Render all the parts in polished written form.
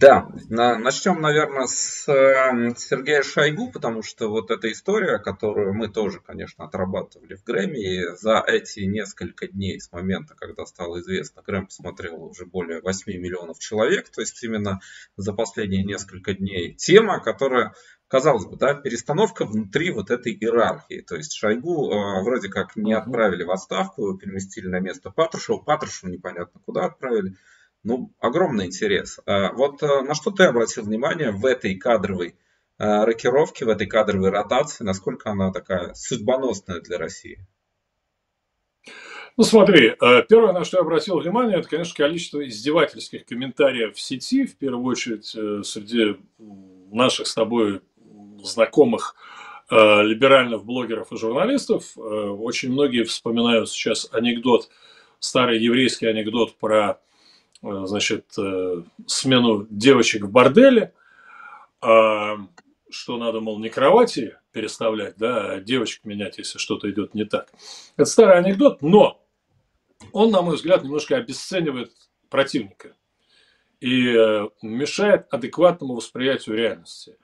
Да, начнем, наверное, с Сергея Шойгу, потому что вот эта история, которую мы тоже, конечно, отрабатывали в Грэме, и за эти несколько дней с момента, когда стало известно, Грэм посмотрел уже более 8 миллионов человек, то есть именно за последние несколько дней тема, которая... Казалось бы, да, перестановка внутри вот этой иерархии. То есть Шойгу вроде как не отправили в отставку, переместили на место Патрушева. Патрушева непонятно куда отправили. Ну, огромный интерес. Вот на что ты обратил внимание в этой кадровой рокировке, в этой кадровой ротации? Насколько она такая судьбоносная для России? Ну, смотри, первое, на что я обратил внимание, это, конечно, количество издевательских комментариев в сети, в первую очередь, среди наших с тобой знакомых либеральных блогеров и журналистов. Очень многие вспоминают сейчас анекдот, старый еврейский анекдот про, значит, смену девочек в борделе, что надо, мол, не кровати переставлять, да, а девочек менять, если что-то идет не так. Это старый анекдот, но он, на мой взгляд, немножко обесценивает противника и мешает адекватному восприятию реальности.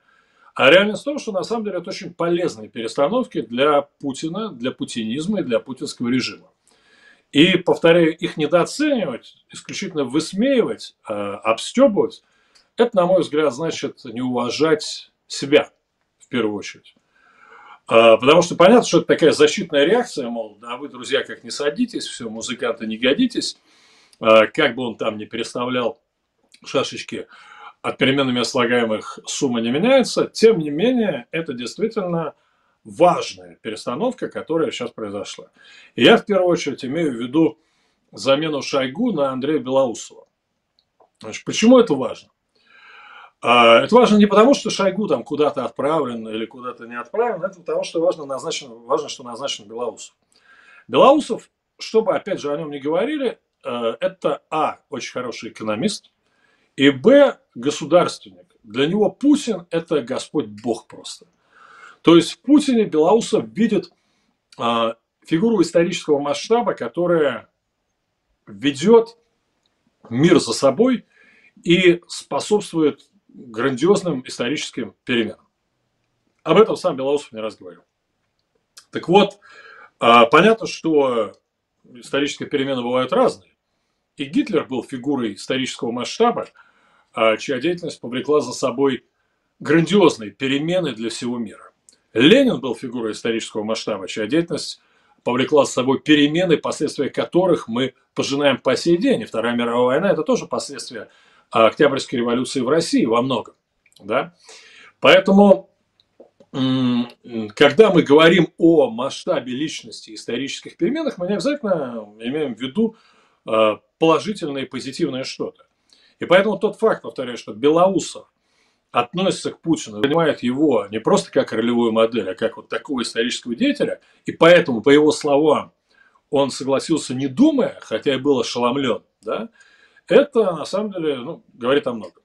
А реальность в том, что на самом деле это очень полезные перестановки для Путина, для путинизма и для путинского режима. И, повторяю, их недооценивать, исключительно высмеивать, обстебывать, это, на мой взгляд, значит не уважать себя в первую очередь. Потому что понятно, что это такая защитная реакция, мол, да вы, друзья, как не садитесь, все, музыканты не годитесь, как бы он там не переставлял шашечки, от переменными слагаемых сумма не меняется. Тем не менее, это действительно важная перестановка, которая сейчас произошла. И я в первую очередь имею в виду замену Шойгу на Андрея Белоусова. Значит, почему это важно? Это важно не потому, что Шойгу там куда-то отправлен или куда-то не отправлен, это потому, что важно, что назначен Белоусов. Белоусов, чтобы, опять же, о нем не говорили, это а, очень хороший экономист, и б, государственник. Для него Путин – это Господь Бог просто. То есть в Путине Белоусов видит фигуру исторического масштаба, которая ведет мир за собой и способствует грандиозным историческим переменам. Об этом сам Белоусов не раз говорил. Так вот, понятно, что исторические перемены бывают разные. И Гитлер был фигурой исторического масштаба, чья деятельность повлекла за собой грандиозные перемены для всего мира. Ленин был фигурой исторического масштаба, чья деятельность повлекла за собой перемены, последствия которых мы пожинаем по сей день. И Вторая мировая война – это тоже последствия Октябрьской революции в России во многом. Да? Поэтому, когда мы говорим о масштабе личности и исторических переменах, мы не обязательно имеем в виду положительное и позитивное что-то. И поэтому тот факт, повторяю, что Белоусов относится к Путину, понимает его не просто как ролевую модель, а как вот такого исторического деятеля, и поэтому, по его словам, он согласился не думая, хотя и был ошеломлен, да, это на самом деле, ну, говорит о многом.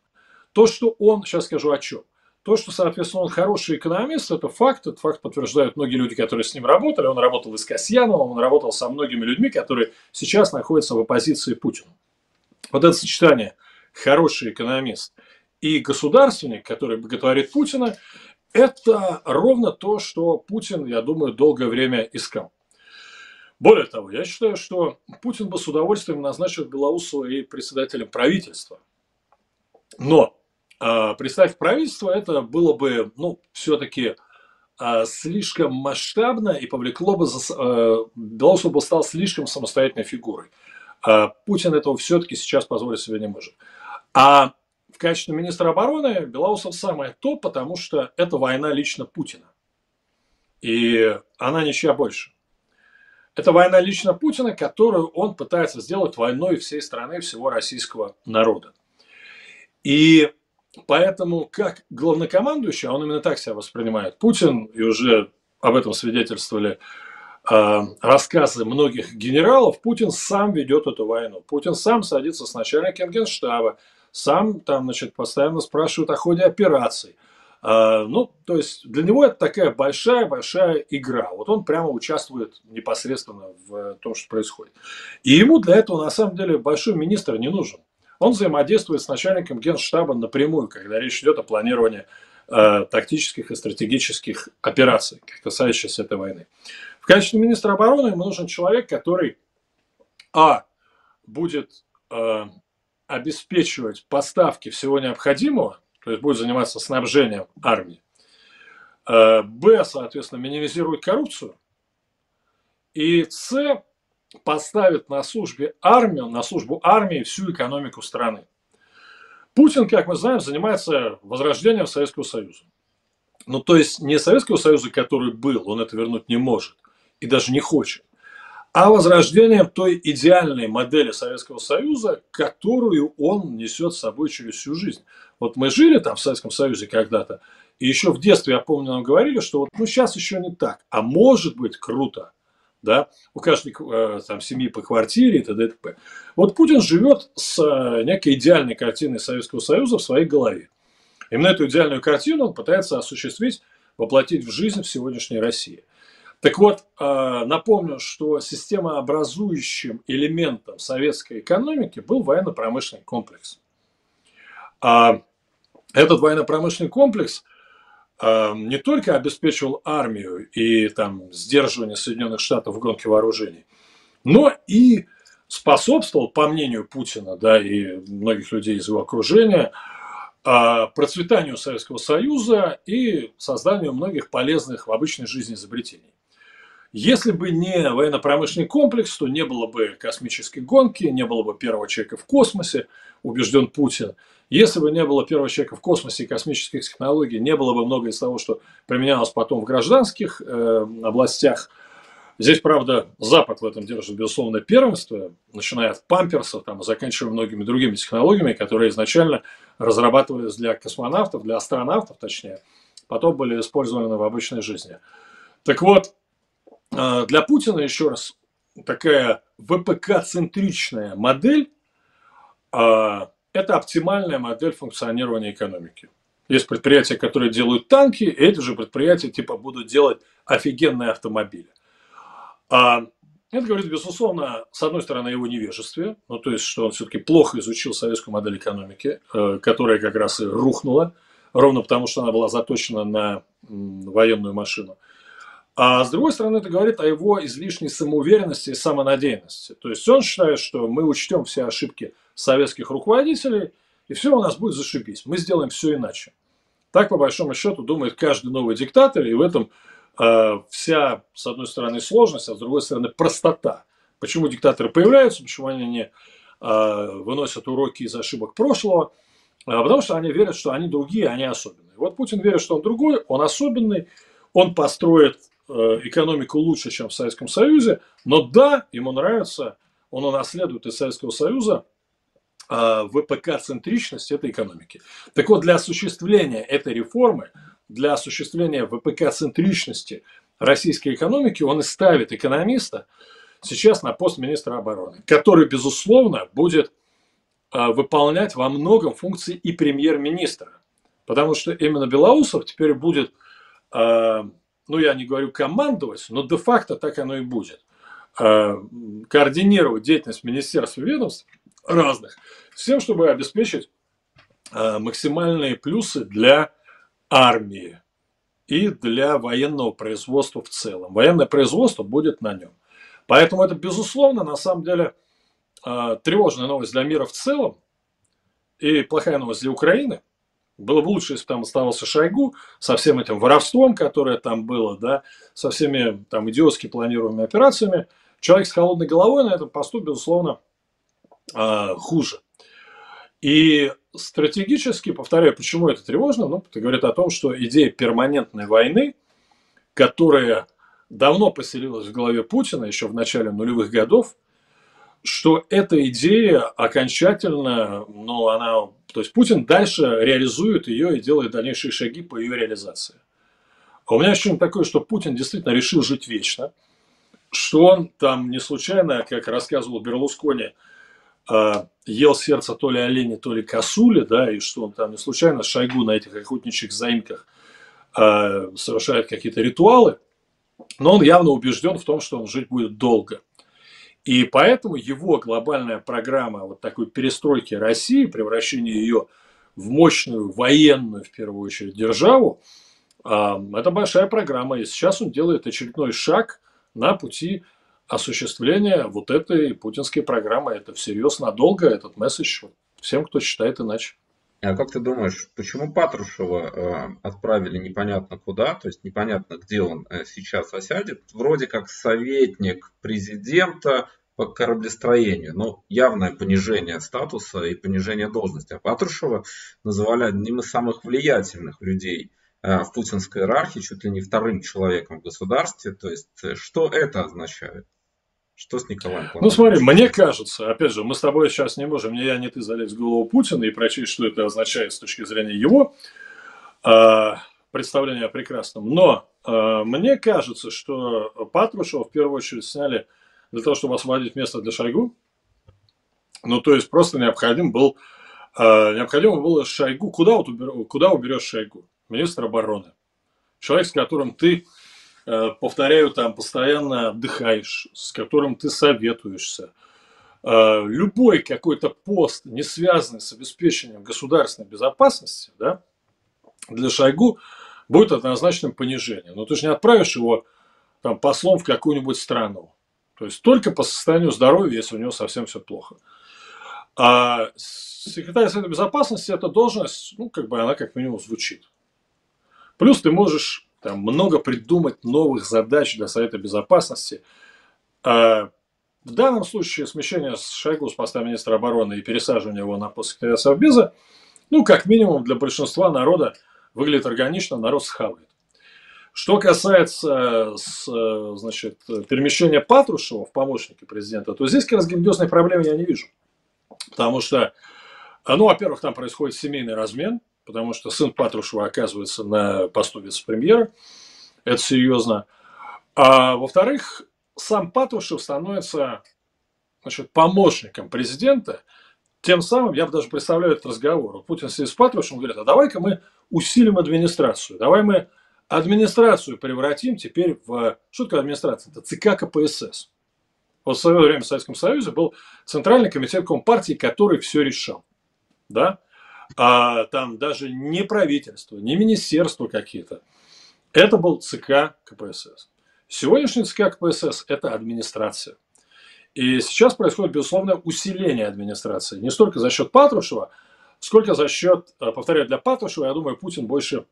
То, что он, сейчас скажу о чем, то, что, соответственно, он хороший экономист, это факт. Этот факт подтверждают многие люди, которые с ним работали. Он работал и с Касьяновым, он работал со многими людьми, которые сейчас находятся в оппозиции Путину. Вот это сочетание «хороший экономист» и «государственник», который боготворит Путина, это ровно то, что Путин, я думаю, долгое время искал. Более того, я считаю, что Путин бы с удовольствием назначил Белоусова и председателем правительства. Но представь, правительство это было бы, ну, все-таки слишком масштабно и повлекло бы, Белоусов бы стал слишком самостоятельной фигурой. Путин этого все-таки сейчас позволить себе не может. А в качестве министра обороны Белоусов самое то, потому что это война лично Путина. И она ничья больше. Это война лично Путина, которую он пытается сделать войной всей страны, всего российского народа. И поэтому, как главнокомандующий, а он именно так себя воспринимает, Путин, и уже об этом свидетельствовали рассказы многих генералов, Путин сам ведет эту войну. Путин сам садится с начальником генштаба, сам там, значит, постоянно спрашивает о ходе операций. Ну, то есть для него это такая большая-большая игра. Вот он прямо участвует непосредственно в том, что происходит. И ему для этого, на самом деле, большой министр не нужен. Он взаимодействует с начальником Генштаба напрямую, когда речь идет о планировании тактических и стратегических операций, касающихся этой войны. В качестве министра обороны ему нужен человек, который будет обеспечивать поставки всего необходимого, то есть будет заниматься снабжением армии, соответственно, минимизирует коррупцию, и поставит на службу армии всю экономику страны. Путин, как мы знаем, занимается возрождением Советского Союза. Ну, то есть не Советского Союза, который был, он это вернуть не может и даже не хочет, а возрождением той идеальной модели Советского Союза, которую он несет с собой через всю жизнь. Вот мы жили там в Советском Союзе когда-то, и еще в детстве, я помню, нам говорили, что вот, сейчас еще не так, а может быть круто. Да? У каждой там, семьи по квартире и т.д. и т.п. Вот Путин живет с некой идеальной картиной Советского Союза в своей голове. Именно эту идеальную картину он пытается осуществить, воплотить в жизнь в сегодняшней России. Так вот, напомню, что системообразующим элементом советской экономики был военно-промышленный комплекс. Этот военно-промышленный комплекс не только обеспечивал армию и там, сдерживание Соединенных Штатов в гонке вооружений, но и способствовал, по мнению Путина, и многих людей из его окружения, процветанию Советского Союза и созданию многих полезных в обычной жизни изобретений. Если бы не военно-промышленный комплекс, то не было бы космической гонки, не было бы первого человека в космосе, убежден Путин. Если бы не было первого человека в космосе и космических технологий, не было бы много из того, что применялось потом в гражданских областях. Здесь, правда, Запад в этом держит, безусловно, первенство, начиная от памперсов, заканчивая многими другими технологиями, которые изначально разрабатывались для космонавтов, для астронавтов, точнее, потом были использованы в обычной жизни. Так вот, для Путина, еще раз, такая ВПК-центричная модель – это оптимальная модель функционирования экономики. Есть предприятия, которые делают танки, и эти же предприятия типа будут делать офигенные автомобили. Это говорит, безусловно, с одной стороны, о его невежестве, то есть, что он все-таки плохо изучил советскую модель экономики, которая как раз и рухнула, ровно потому, что она была заточена на военную машину. А с другой стороны, это говорит о его излишней самоуверенности и самонадеянности. То есть он считает, что мы учтем все ошибки советских руководителей, и все у нас будет зашибись. Мы сделаем все иначе. Так, по большому счету, думает каждый новый диктатор, и в этом вся, с одной стороны, сложность, а с другой стороны, простота. Почему диктаторы появляются, почему они не выносят уроки из ошибок прошлого? Потому что они верят, что они другие, они особенные. Вот Путин верит, что он другой, он особенный, он построит экономику лучше, чем в Советском Союзе, но да, ему нравится, он унаследует из Советского Союза ВПК-центричность этой экономики. Так вот, для осуществления этой реформы, для осуществления ВПК-центричности российской экономики он и ставит экономиста сейчас на пост министра обороны, который, безусловно, будет выполнять во многом функции и премьер-министра. Потому что именно Белоусов теперь будет... я не говорю командовать, но де-факто так оно и будет. Координировать деятельность министерств и ведомств разных, с тем, чтобы обеспечить максимальные плюсы для армии и для военного производства в целом. Военное производство будет на нем. Поэтому это, безусловно, на самом деле тревожная новость для мира в целом и плохая новость для Украины. Было бы лучше, если бы там оставался Шойгу со всем этим воровством, которое там было, со всеми там идиотски планируемыми операциями. Человек с холодной головой на этом посту, безусловно, хуже. И стратегически, повторяю, почему это тревожно, это говорит о том, что идея перманентной войны, которая давно поселилась в голове Путина еще в начале нулевых годов, что эта идея окончательно, то есть Путин дальше реализует ее и делает дальнейшие шаги по ее реализации. А у меня ощущение такое, что Путин действительно решил жить вечно, что он там не случайно, как рассказывал Берлусконе, ел сердце то ли оленя, то ли косули, и что он там не случайно Шойгу на этих охотничьих заимках совершает какие-то ритуалы, но он явно убежден в том, что он жить будет долго. И поэтому его глобальная программа вот такой перестройки России, превращения ее в мощную военную, в первую очередь, державу, это большая программа. И сейчас он делает очередной шаг на пути осуществления вот этой путинской программы. Это всерьез надолго, этот месседж всем, кто считает иначе. А как ты думаешь, почему Патрушева отправили непонятно куда, то есть непонятно, где он сейчас осядет? Вроде как советник президента по кораблестроению, но явное понижение статуса и понижение должности. А Патрушева называли одним из самых влиятельных людей в путинской иерархии, чуть ли не вторым человеком в государстве. То есть что это означает? Что с Николаем Патрушевичем? Ну, смотри, мне кажется, опять же, мы с тобой сейчас не можем, не я, не ты залезть в голову Путина и прочесть, что это означает с точки зрения его представления о прекрасном. Но мне кажется, что Патрушева в первую очередь сняли для того, чтобы освободить место для Шойгу. Ну, то есть, просто необходимо было Шойгу. Куда уберешь Шойгу? Министр обороны. Человек, с которым ты, повторяю, там постоянно отдыхаешь, с которым ты советуешься. Любой какой-то пост, не связанный с обеспечением государственной безопасности, да, для Шойгу будет однозначным понижением. Но ты же не отправишь его там послом в какую-нибудь страну. То есть только по состоянию здоровья, если у него совсем все плохо. А секретарь Совета Безопасности – это должность, ну, как бы она как минимум звучит. Плюс ты можешь там много придумать новых задач для Совета Безопасности. В данном случае смещение Шойгу с поста министра обороны и пересаживание его на пост секретаря Совбеза, ну, как минимум для большинства народа выглядит органично, народ схавает. Что касается, значит, перемещения Патрушева в помощники президента, то здесь как раз грандиозной проблемы я не вижу. Потому что, ну, во-первых, там происходит семейный размен, потому что сын Патрушева оказывается на посту вице-премьера. Это серьезно. А во-вторых, сам Патрушев становится, значит, помощником президента. Тем самым, я бы даже представляю этот разговор. Путин сидит с Патрушевым, говорит, а давай-ка мы усилим администрацию. Давай мы администрацию превратим теперь в... Что такое администрация? Это ЦК КПСС. Вот в свое время в Советском Союзе был Центральный комитет Компартии, который все решал. Да? А там даже не правительство, не министерство какие-то. Это был ЦК КПСС. Сегодняшний ЦК КПСС – это администрация. И сейчас происходит, безусловно, усиление администрации. Не столько за счет Патрушева, сколько за счет, повторяю, для Патрушева, я думаю, Путин больше...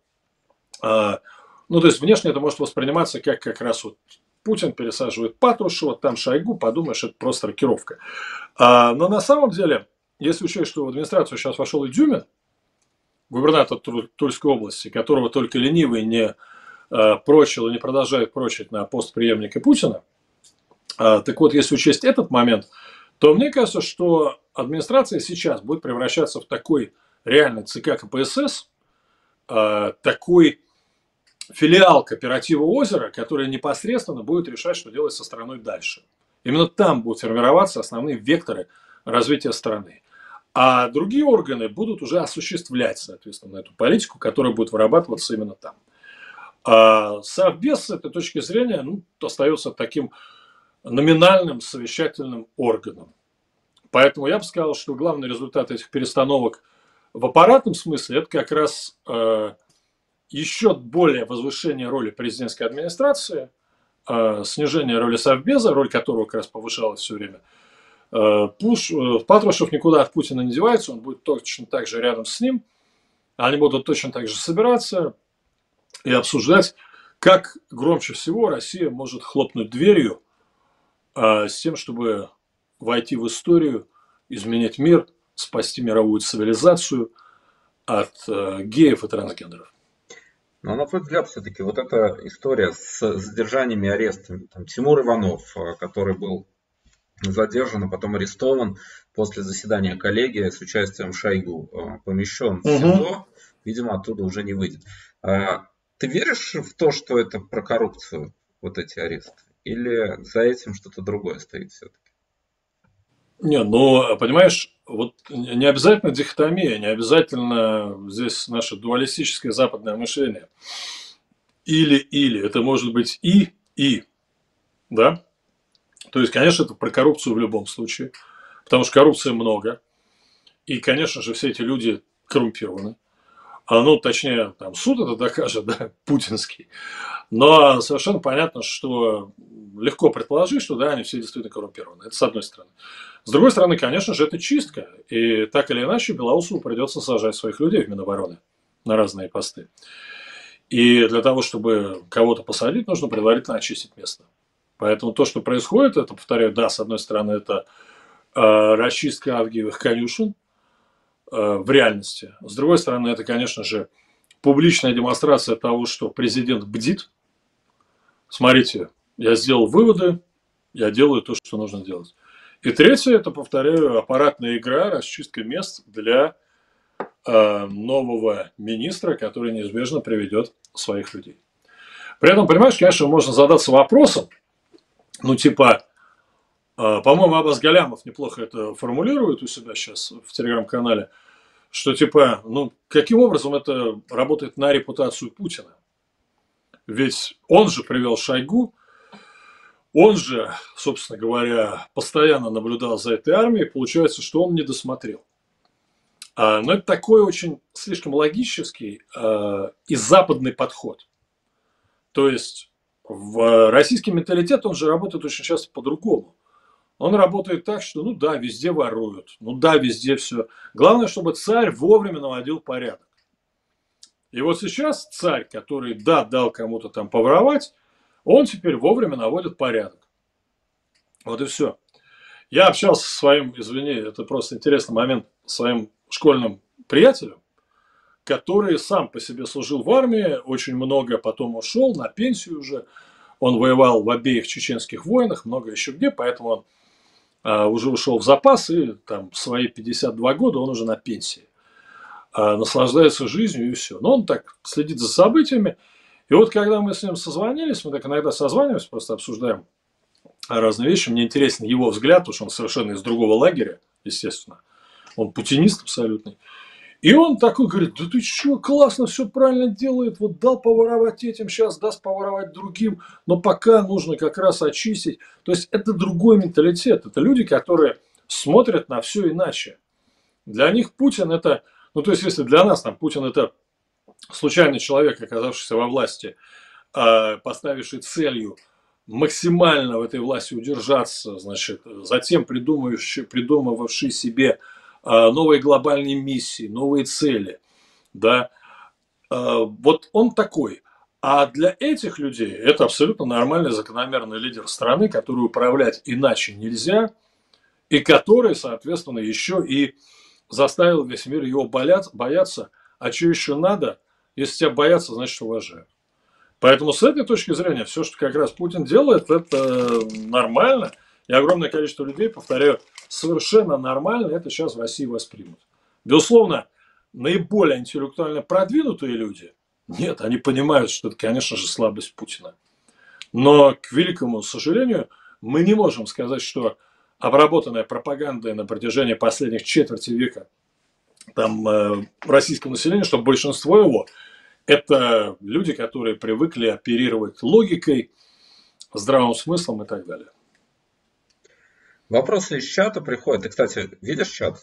Ну, то есть, внешне это может восприниматься как раз вот Путин пересаживает Патрушева, там Шойгу, подумаешь, это просто рокировка. Но на самом деле, если учесть, что в администрацию сейчас вошел и Дюмин, губернатор Тульской области, которого только ленивый не прочил и не продолжает прочить на пост преемника Путина, так вот, если учесть этот момент, то мне кажется, что администрация сейчас будет превращаться в такой реальный ЦК КПСС, такой филиал кооператива «Озеро», который непосредственно будет решать, что делать со страной дальше. Именно там будут формироваться основные векторы развития страны. А другие органы будут уже осуществлять, соответственно, эту политику, которая будет вырабатываться именно там. А Совбез с этой точки зрения, ну, остается таким номинальным совещательным органом. Поэтому я бы сказал, что главный результат этих перестановок в аппаратном смысле – это как раз... еще более возвышение роли президентской администрации, снижение роли Совбеза, роль которого как раз повышалась все время. Патрушев никуда от Путина не девается, он будет точно так же рядом с ним, они будут точно так же собираться и обсуждать, как громче всего Россия может хлопнуть дверью с тем, чтобы войти в историю, изменить мир, спасти мировую цивилизацию от геев и трансгендеров. Но, на твой взгляд, все-таки вот эта история с задержаниями и арестами. Там Тимур Иванов, который был задержан, а потом арестован после заседания коллегии с участием Шойгу, помещен в СИЗО, видимо, оттуда уже не выйдет. Ты веришь в то, что это про коррупцию, вот эти аресты? Или за этим что-то другое стоит все-таки? Не, ну, понимаешь, вот не обязательно дихотомия, не обязательно здесь наше дуалистическое западное мышление. Или-или, это может быть и, да? То есть, конечно, это про коррупцию в любом случае, потому что коррупции много. И, конечно же, все эти люди коррумпированы. Ну, точнее, там суд это докажет, да, путинский. Но совершенно понятно, что легко предположить, что да, они все действительно коррумпированы. Это с одной стороны. С другой стороны, конечно же, это чистка. И так или иначе, Белоусову придется сажать своих людей в Минобороны на разные посты. И для того, чтобы кого-то посадить, нужно предварительно очистить место. Поэтому то, что происходит, это, повторяю, да, с одной стороны, это расчистка авгиевых конюшен в реальности. С другой стороны, это, конечно же, публичная демонстрация того, что президент бдит. Смотрите, я сделал выводы, я делаю то, что нужно делать. И третье, это, повторяю, аппаратная игра, расчистка мест для нового министра, который неизбежно приведет своих людей. При этом, понимаешь, конечно, можно задаться вопросом, ну, типа, по-моему, Абаз Галямов неплохо это формулирует у себя сейчас в телеграм-канале, что, типа, ну, каким образом это работает на репутацию Путина? Ведь он же привел Шойгу, он же, собственно говоря, постоянно наблюдал за этой армией, получается, что он не досмотрел. Но это такой очень слишком логический и западный подход. То есть в российский менталитет он же работает очень часто по-другому. Он работает так, что ну да, везде воруют, ну да, везде все. Главное, чтобы царь вовремя наводил порядок. И вот сейчас царь, который да, дал кому-то там поворовать, он теперь вовремя наводит порядок. Вот и все. Я общался со своим, извини, это просто интересный момент, своим школьным приятелем, который сам по себе служил в армии, очень много потом ушел, на пенсию уже. Он воевал в обеих чеченских войнах, много еще где, поэтому он уже ушел в запас, и там свои 52 года он уже на пенсии. Наслаждается жизнью и все. Но он так следит за событиями. И вот когда мы с ним созвонились, мы так иногда созваниваемся, просто обсуждаем разные вещи. Мне интересен его взгляд, потому что он совершенно из другого лагеря, естественно. Он путинист абсолютный. И он такой говорит, да ты что, классно, все правильно делает. Вот дал поворовать этим, сейчас даст поворовать другим. Но пока нужно как раз очистить. То есть это другой менталитет. Это люди, которые смотрят на все иначе. Для них Путин это... Ну, то есть если для нас там Путин это случайный человек, оказавшийся во власти, поставивший целью максимально в этой власти удержаться, значит, затем придумывавший себе новые глобальные миссии, новые цели, да, вот он такой. А для этих людей это абсолютно нормальный закономерный лидер страны, который управлять иначе нельзя, и который, соответственно, еще и заставил весь мир его бояться, а что еще надо, если тебя боятся, значит уважают. Поэтому с этой точки зрения все, что как раз Путин делает, это нормально. И огромное количество людей, повторяю, совершенно нормально это сейчас в России воспримут. Безусловно, наиболее интеллектуально продвинутые люди, нет, они понимают, что это, конечно же, слабость Путина. Но, к великому сожалению, мы не можем сказать, что обработанная пропагандой на протяжении последних четверти века там, российского населения, что большинство его это люди, которые привыкли оперировать логикой, здравым смыслом и так далее. Вопросы из чата приходят. Ты, кстати, видишь чат?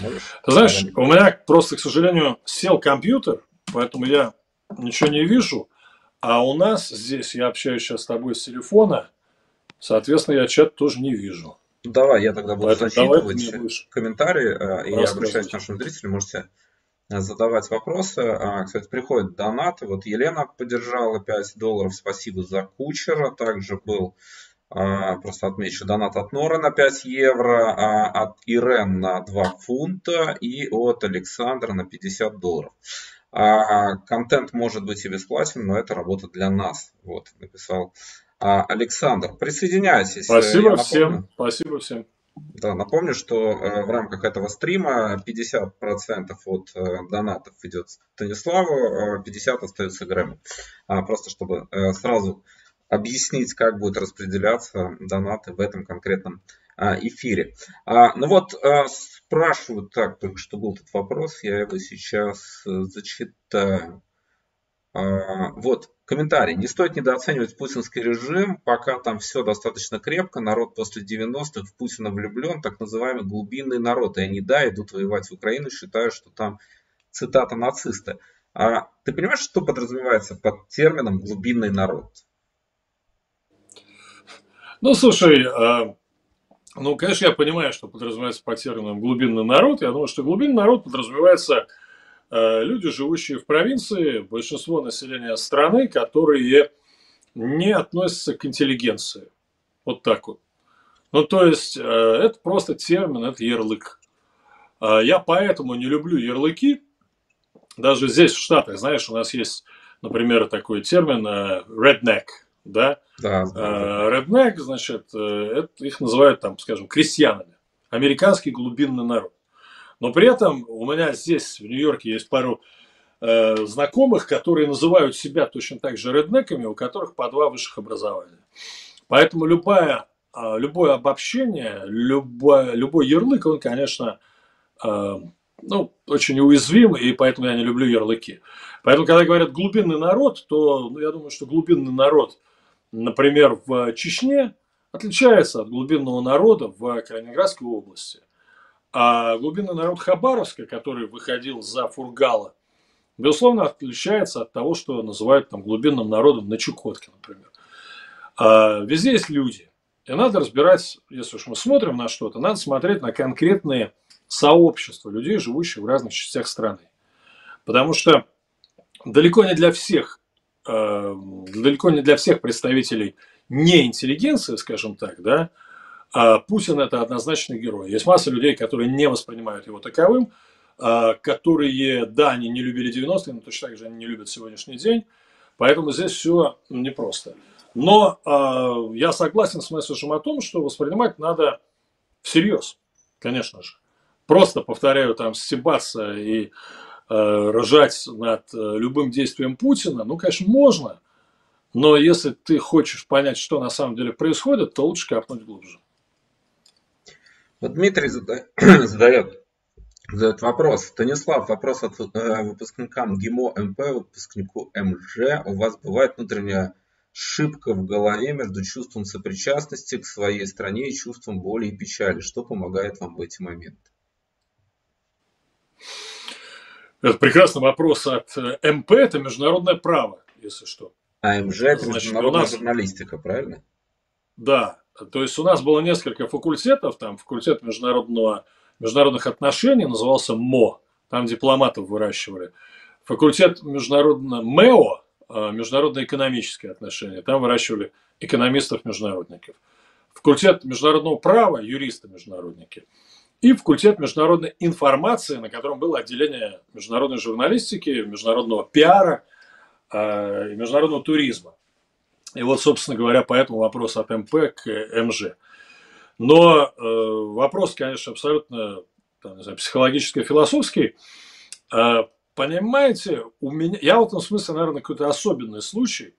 Можешь? Знаешь, у меня просто, к сожалению, сел компьютер, поэтому я ничего не вижу. А у нас здесь, я общаюсь сейчас с тобой с телефона, соответственно, я чат тоже не вижу. Давай, я тогда буду зачитывать комментарии, и я обращаюсь к нашим зрителям, можете задавать вопросы. Кстати, приходят донаты. Вот Елена поддержала $5. Спасибо за кучера. Также был... Просто отмечу, донат от Нора на €5, от Ирен на £2 и от Александра на $50. Контент может быть и бесплатен, но это работа для нас. Вот, написал Александр. Присоединяйтесь. Спасибо всем. Спасибо всем. Да, напомню, что в рамках этого стрима 50% от донатов идет Станиславу, 50% остается Грэму. Просто чтобы сразу... объяснить, как будут распределяться донаты в этом конкретном эфире. Ну вот, спрашивают, так, только что был этот вопрос, я его сейчас зачитаю. Вот, комментарий. Не стоит недооценивать путинский режим, пока там все достаточно крепко, народ после 90-х в Путина влюблен, так называемый глубинный народ, и они, да, идут воевать в Украину, считая, что там, цитата, нацисты. А ты понимаешь, что подразумевается под термином «глубинный народ»? Ну, слушай, ну, конечно, я понимаю, что подразумевается под термином «глубинный народ». Я думаю, что глубинный народ подразумевается люди, живущие в провинции, большинство населения страны, которые не относятся к интеллигенции. Вот так вот. Ну, то есть, это просто термин, это ярлык. Я поэтому не люблю ярлыки. Даже здесь, в Штатах, знаешь, у нас есть, например, такой термин redneck, да? Redneck, значит, это их называют, там, скажем, крестьянами. Американский глубинный народ. Но при этом у меня здесь, в Нью-Йорке, есть пару знакомых, которые называют себя точно так же реднеками, у которых по два высших образования. Поэтому любое обобщение, любой ярлык, он, конечно... Ну, очень уязвим, и поэтому я не люблю ярлыки. Поэтому, когда говорят глубинный народ, то я думаю, что глубинный народ, например, в Чечне отличается от глубинного народа в Калининградской области. А глубинный народ Хабаровска, который выходил за Фургала, безусловно, отличается от того, что называют там глубинным народом на Чукотке, например. А везде есть люди. И надо разбирать, если уж мы смотрим на что-то, надо смотреть на конкретные сообщества людей, живущих в разных частях страны. Потому что далеко не для всех представителей неинтеллигенции, скажем так, да, Путин – это однозначный герой. Есть масса людей, которые не воспринимают его таковым, которые, да, они не любили 90-е, но точно так же они не любят сегодняшний день. Поэтому здесь все непросто. Но я согласен с месседжем о том, что воспринимать надо всерьез, конечно же. Просто, повторяю, там стебаться и ржать над любым действием Путина, ну, конечно, можно. Но если ты хочешь понять, что на самом деле происходит, то лучше копнуть глубже. Вот Дмитрий задает вопрос. Станислав, вопрос от выпускника МГИМО МП, выпускнику МЖ. У вас бывает внутренняя шибко в голове между чувством сопричастности к своей стране и чувством боли и печали? Что помогает вам в эти моменты? Это прекрасный вопрос от МП, это международное право, если что. А МЖ – это международная журналистика, правильно? Да, то есть у нас было несколько факультетов, там факультет международных отношений назывался МО, там дипломатов выращивали. Факультет МЭО, международно-экономические отношения, там выращивали экономистов-международников. Факультет международного права, юристы-международники. И факультет международной информации, на котором было отделение международной журналистики, международного пиара и международного туризма. И вот, собственно говоря, поэтому вопрос от МП к МЖ. Но вопрос, конечно, абсолютно там, не знаю, психологически-философский. Понимаете, я в этом смысле, наверное, какой-то особенный случай,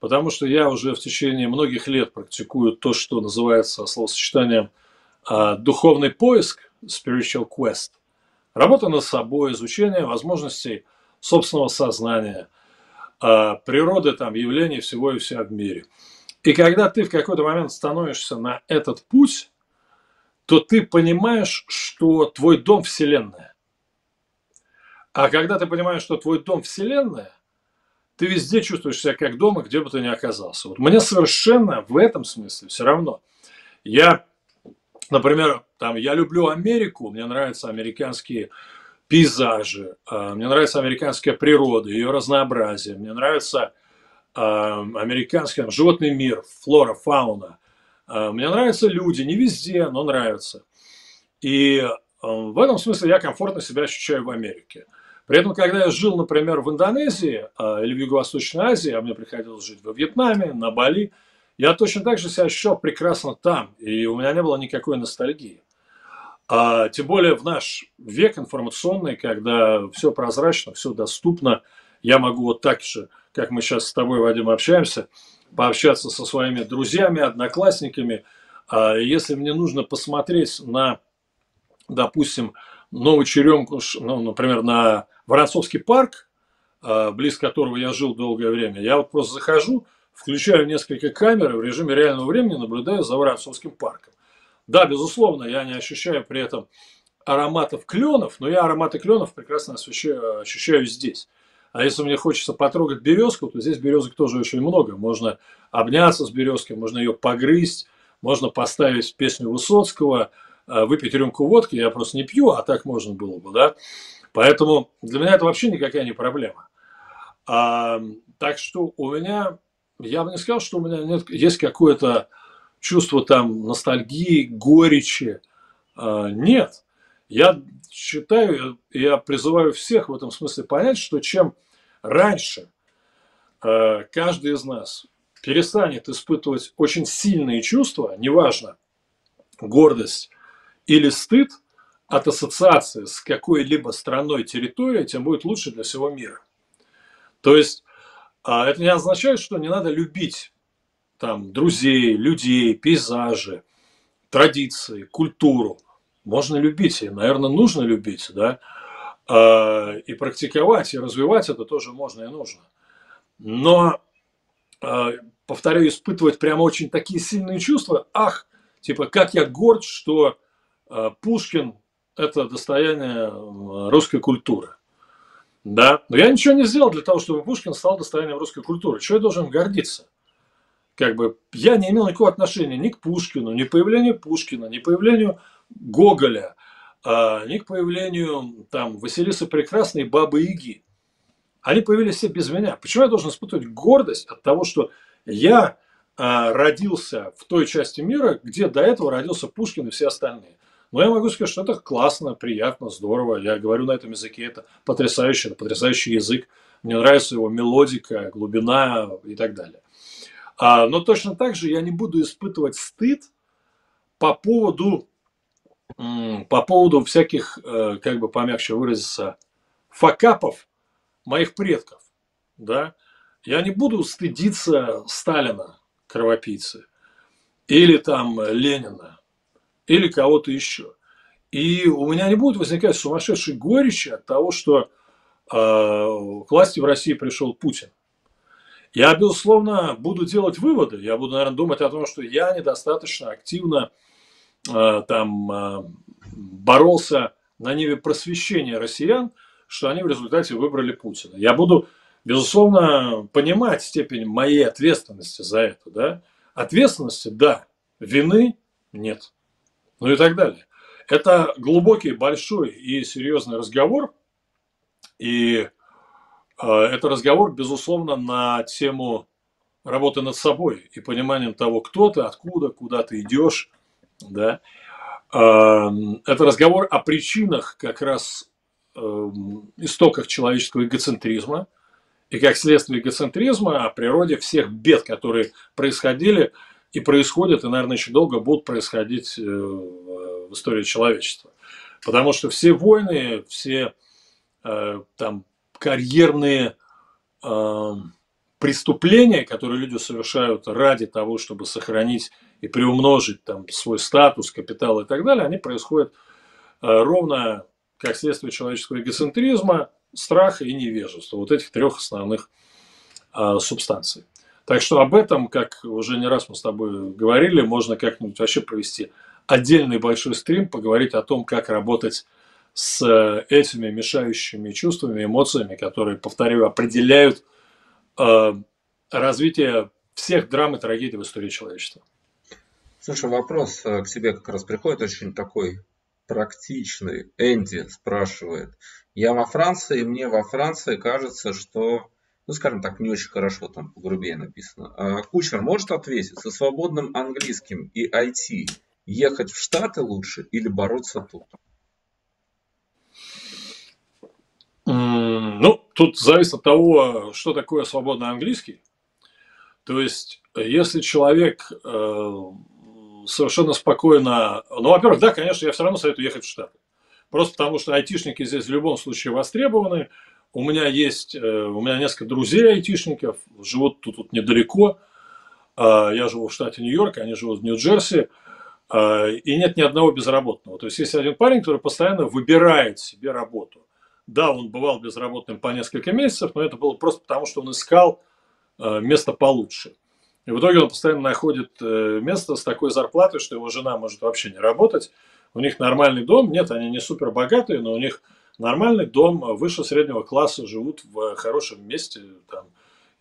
потому что я уже в течение многих лет практикую то, что называется словосочетанием духовный поиск, spiritual quest, работа над собой, изучение возможностей собственного сознания, природы, там, явлений всего и вся в мире. И когда ты в какой-то момент становишься на этот путь, то ты понимаешь, что твой дом – Вселенная. А когда ты понимаешь, что твой дом – Вселенная, ты везде чувствуешь себя как дома, где бы ты ни оказался. Вот мне совершенно в этом смысле все равно. Например, там, я люблю Америку, мне нравятся американские пейзажи, мне нравится американская природа, ее разнообразие, мне нравится американский там, животный мир, флора, фауна. Мне нравятся люди, не везде, но нравятся. И в этом смысле я комфортно себя ощущаю в Америке. При этом, когда я жил, например, в Индонезии или в Юго-Восточной Азии, а мне приходилось жить во Вьетнаме, на Бали, я точно так же себя ощущал прекрасно там, и у меня не было никакой ностальгии. Тем более в наш век информационный, когда все прозрачно, все доступно, я могу вот так же, как мы сейчас с тобой, Вадим, общаемся, пообщаться со своими друзьями, одноклассниками. Если мне нужно посмотреть на, допустим, Новую Черемку, ну, например, на Воронцовский парк, близ которого я жил долгое время, я вот просто захожу, включаю несколько камер и в режиме реального времени наблюдаю за Воронцовским парком. Да, безусловно, я не ощущаю при этом ароматов кленов, но я ароматы кленов прекрасно ощущаю здесь. А если мне хочется потрогать березку, то здесь березок тоже очень много. Можно обняться с березкой, можно ее погрызть, можно поставить песню Высоцкого, выпить рюмку водки. Я просто не пью, а так можно было бы, да. Поэтому для меня это вообще никакая не проблема. Так что у меня, я бы не сказал, что у меня нет, есть какое-то чувство там ностальгии, горечи. Нет. Я считаю, я призываю всех в этом смысле понять, что чем раньше каждый из нас перестанет испытывать очень сильные чувства, неважно, гордость или стыд, от ассоциации с какой-либо страной, территорией, тем будет лучше для всего мира. То есть это не означает, что не надо любить там друзей, людей, пейзажи, традиции, культуру. Можно любить, и, наверное, нужно любить, да, и практиковать, и развивать это тоже можно и нужно. Но, повторяю, испытывать прямо очень такие сильные чувства, ах, типа, как я горд, что Пушкин – это достояние русской культуры. Да, но я ничего не сделал для того, чтобы Пушкин стал достоянием русской культуры. Чего я должен гордиться? Как бы я не имел никакого отношения ни к Пушкину, ни к появлению Пушкина, ни к появлению Гоголя, ни к появлению там Василисы Прекрасной, Бабы-Яги. Они появились все без меня. Почему я должен испытывать гордость от того, что я родился в той части мира, где до этого родился Пушкин и все остальные? Но я могу сказать, что это классно, приятно, здорово. Я говорю на этом языке, это потрясающий язык. Мне нравится его мелодика, глубина и так далее. Но точно так же я не буду испытывать стыд по поводу всяких, как бы помягче выразиться, факапов моих предков. Да? Я не буду стыдиться Сталина, кровопийцы, или там Ленина, или кого-то еще. И у меня не будет возникать сумасшедшей горечи от того, что к власти в России пришел Путин. Я, безусловно, буду делать выводы. Я буду, наверное, думать о том, что я недостаточно активно боролся на ниве просвещения россиян, что они в результате выбрали Путина. Я буду, безусловно, понимать степень моей ответственности за это. Да? Ответственности – да, вины – нет. Ну и так далее. Это глубокий, большой и серьезный разговор. И это разговор, безусловно, на тему работы над собой и пониманием того, кто ты, откуда, куда ты идешь. Да? Это разговор о причинах как раз истоках человеческого эгоцентризма и как следствие эгоцентризма о природе всех бед, которые происходили и происходят, и, наверное, еще долго будут происходить в истории человечества. Потому что все войны, все там карьерные преступления, которые люди совершают ради того, чтобы сохранить и приумножить там свой статус, капитал и так далее, они происходят ровно как следствие человеческого эгоцентризма, страха и невежества. Вот этих трех основных субстанций. Так что об этом, как уже не раз мы с тобой говорили, можно как-нибудь вообще провести отдельный большой стрим, поговорить о том, как работать с этими мешающими чувствами, эмоциями, которые, повторяю, определяют развитие всех драм и трагедий в истории человечества. Слушай, вопрос к тебе как раз приходит очень такой практичный. Энди спрашивает. Я во Франции, и мне во Франции кажется, что, ну скажем так, не очень хорошо, там грубее написано. Кучер может ответить, со свободным английским и IT ехать в Штаты лучше или бороться тут? Ну, тут зависит от того, что такое свободный английский. То есть, если человек совершенно спокойно... Ну, во-первых, да, конечно, я все равно советую ехать в Штаты. Просто потому, что айтишники здесь в любом случае востребованы. У меня несколько друзей айтишников, живут тут недалеко. Я живу в штате Нью-Йорк, они живут в Нью-Джерси. И нет ни одного безработного. То есть, есть один парень, который постоянно выбирает себе работу. Да, он бывал безработным по несколько месяцев, но это было просто потому, что он искал место получше. И в итоге он постоянно находит место с такой зарплатой, что его жена может вообще не работать. У них нормальный дом, нет, они не супер богатые, но у них нормальный дом, выше среднего класса, живут в хорошем месте, там,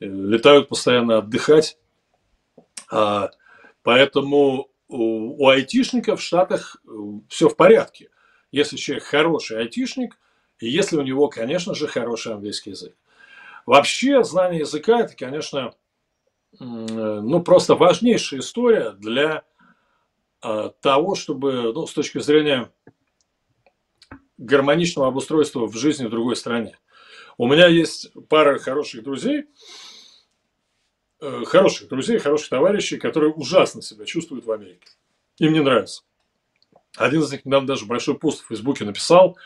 летают постоянно отдыхать. Поэтому у айтишников в Штатах все в порядке. Если человек хороший айтишник, и если у него, конечно же, хороший английский язык. Вообще, знание языка – это, конечно, ну, просто важнейшая история для того, чтобы, ну, с точки зрения гармоничного обустройства в жизни в другой стране. У меня есть пара хороших товарищей, которые ужасно себя чувствуют в Америке. Им не нравится. Один из них нам даже большой пост в Фейсбуке написал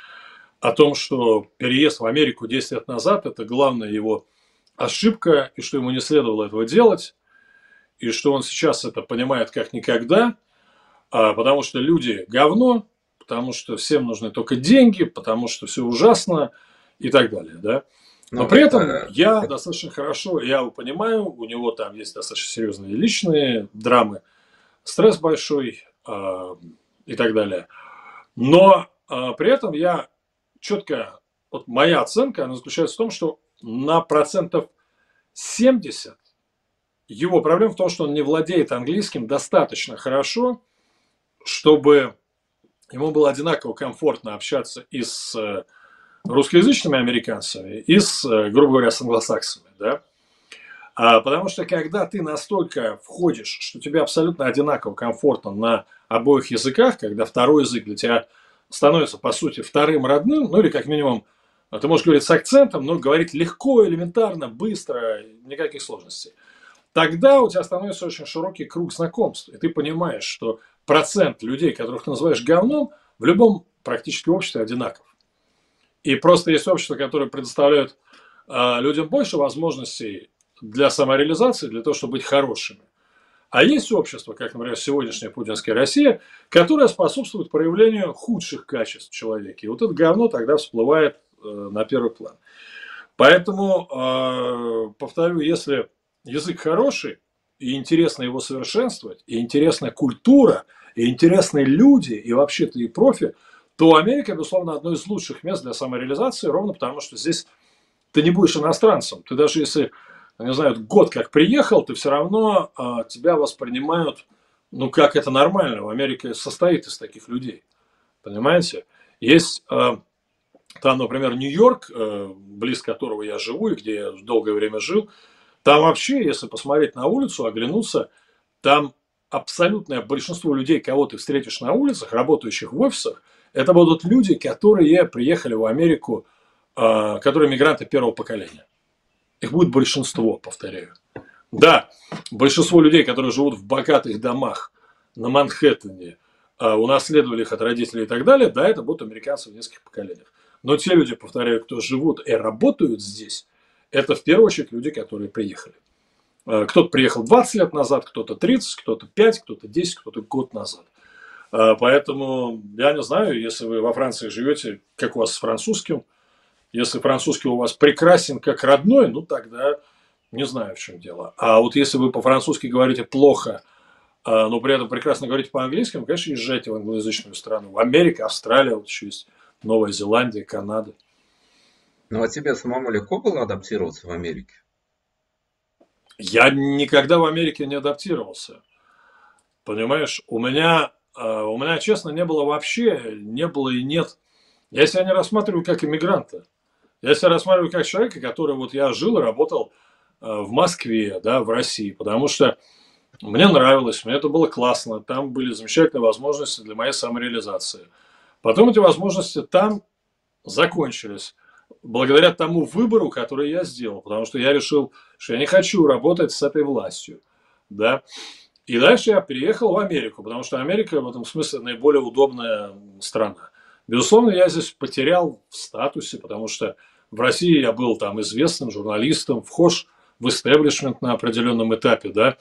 о том, что переезд в Америку 10 лет назад – это главная его ошибка, и что ему не следовало этого делать, и что он сейчас это понимает как никогда, потому что люди – говно, потому что всем нужны только деньги, потому что все ужасно и так далее, да. Но при этом я достаточно хорошо, я его понимаю, у него там есть достаточно серьезные личные драмы, стресс большой и так далее. Но при этом я четко, вот моя оценка, она заключается в том, что на процентов 70 его проблема в том, что он не владеет английским достаточно хорошо, чтобы ему было одинаково комфортно общаться и с русскоязычными американцами и с, грубо говоря, с англосаксами, да? Потому что когда ты настолько входишь, что тебе абсолютно одинаково комфортно на обоих языках, когда второй язык для тебя становится, по сути, вторым родным, ну или как минимум, ты можешь говорить с акцентом, но говорить легко, элементарно, быстро, никаких сложностей, тогда у тебя становится очень широкий круг знакомств, и ты понимаешь, что процент людей, которых ты называешь говном, в любом практически обществе одинаков. И просто есть общества, которые предоставляют людям больше возможностей для самореализации, для того, чтобы быть хорошими. А есть общества, как, например, сегодняшняя путинская Россия, которая способствует проявлению худших качеств в человеке. И вот это говно тогда всплывает на первый план. Поэтому, повторю, если язык хороший, и интересно его совершенствовать, и интересна культура, и интересны люди, и вообще ты и профи, то Америка, безусловно, одно из лучших мест для самореализации, ровно потому, что здесь ты не будешь иностранцем. Ты даже если, не знаю, год как приехал, ты все равно тебя воспринимают, ну, как это нормально. Америка состоит из таких людей, понимаете? Есть там, например, Нью-Йорк, близ которого я живу и где я долгое время жил. Там вообще, если посмотреть на улицу, оглянуться, там абсолютное большинство людей, кого ты встретишь на улицах, работающих в офисах, это будут люди, которые приехали в Америку, которые мигранты первого поколения. Их будет большинство, повторяю. Да, большинство людей, которые живут в богатых домах на Манхэттене, унаследовали их от родителей и так далее, да, это будут американцы в нескольких поколениях. Но те люди, повторяю, кто живут и работают здесь, это в первую очередь люди, которые приехали. Кто-то приехал 20 лет назад, кто-то 30, кто-то 5, кто-то 10, кто-то год назад. Поэтому, я не знаю, если вы во Франции живете, как у вас с французским, если французский у вас прекрасен как родной, ну тогда не знаю, в чем дело. А вот если вы по-французски говорите плохо, но при этом прекрасно говорите по-английски, конечно, езжайте в англоязычную страну. Америка, Австралия, вот еще есть Новая Зеландия, Канада. Ну а тебе самому легко было адаптироваться в Америке? Я никогда в Америке не адаптировался. Понимаешь, у меня, честно, не было вообще, не было и нет. Я себя не рассматриваю как иммигранта. Я себя рассматриваю как человека, который вот я жил и работал в Москве, да, в России. Потому что мне нравилось, мне это было классно. Там были замечательные возможности для моей самореализации. Потом эти возможности там закончились. Благодаря тому выбору, который я сделал. Потому что я решил, что я не хочу работать с этой властью. Да. И дальше я переехал в Америку, потому что Америка в этом смысле наиболее удобная страна. Безусловно, я здесь потерял в статусе, потому что в России я был там известным журналистом, вхож в истеблишмент на определенном этапе, да,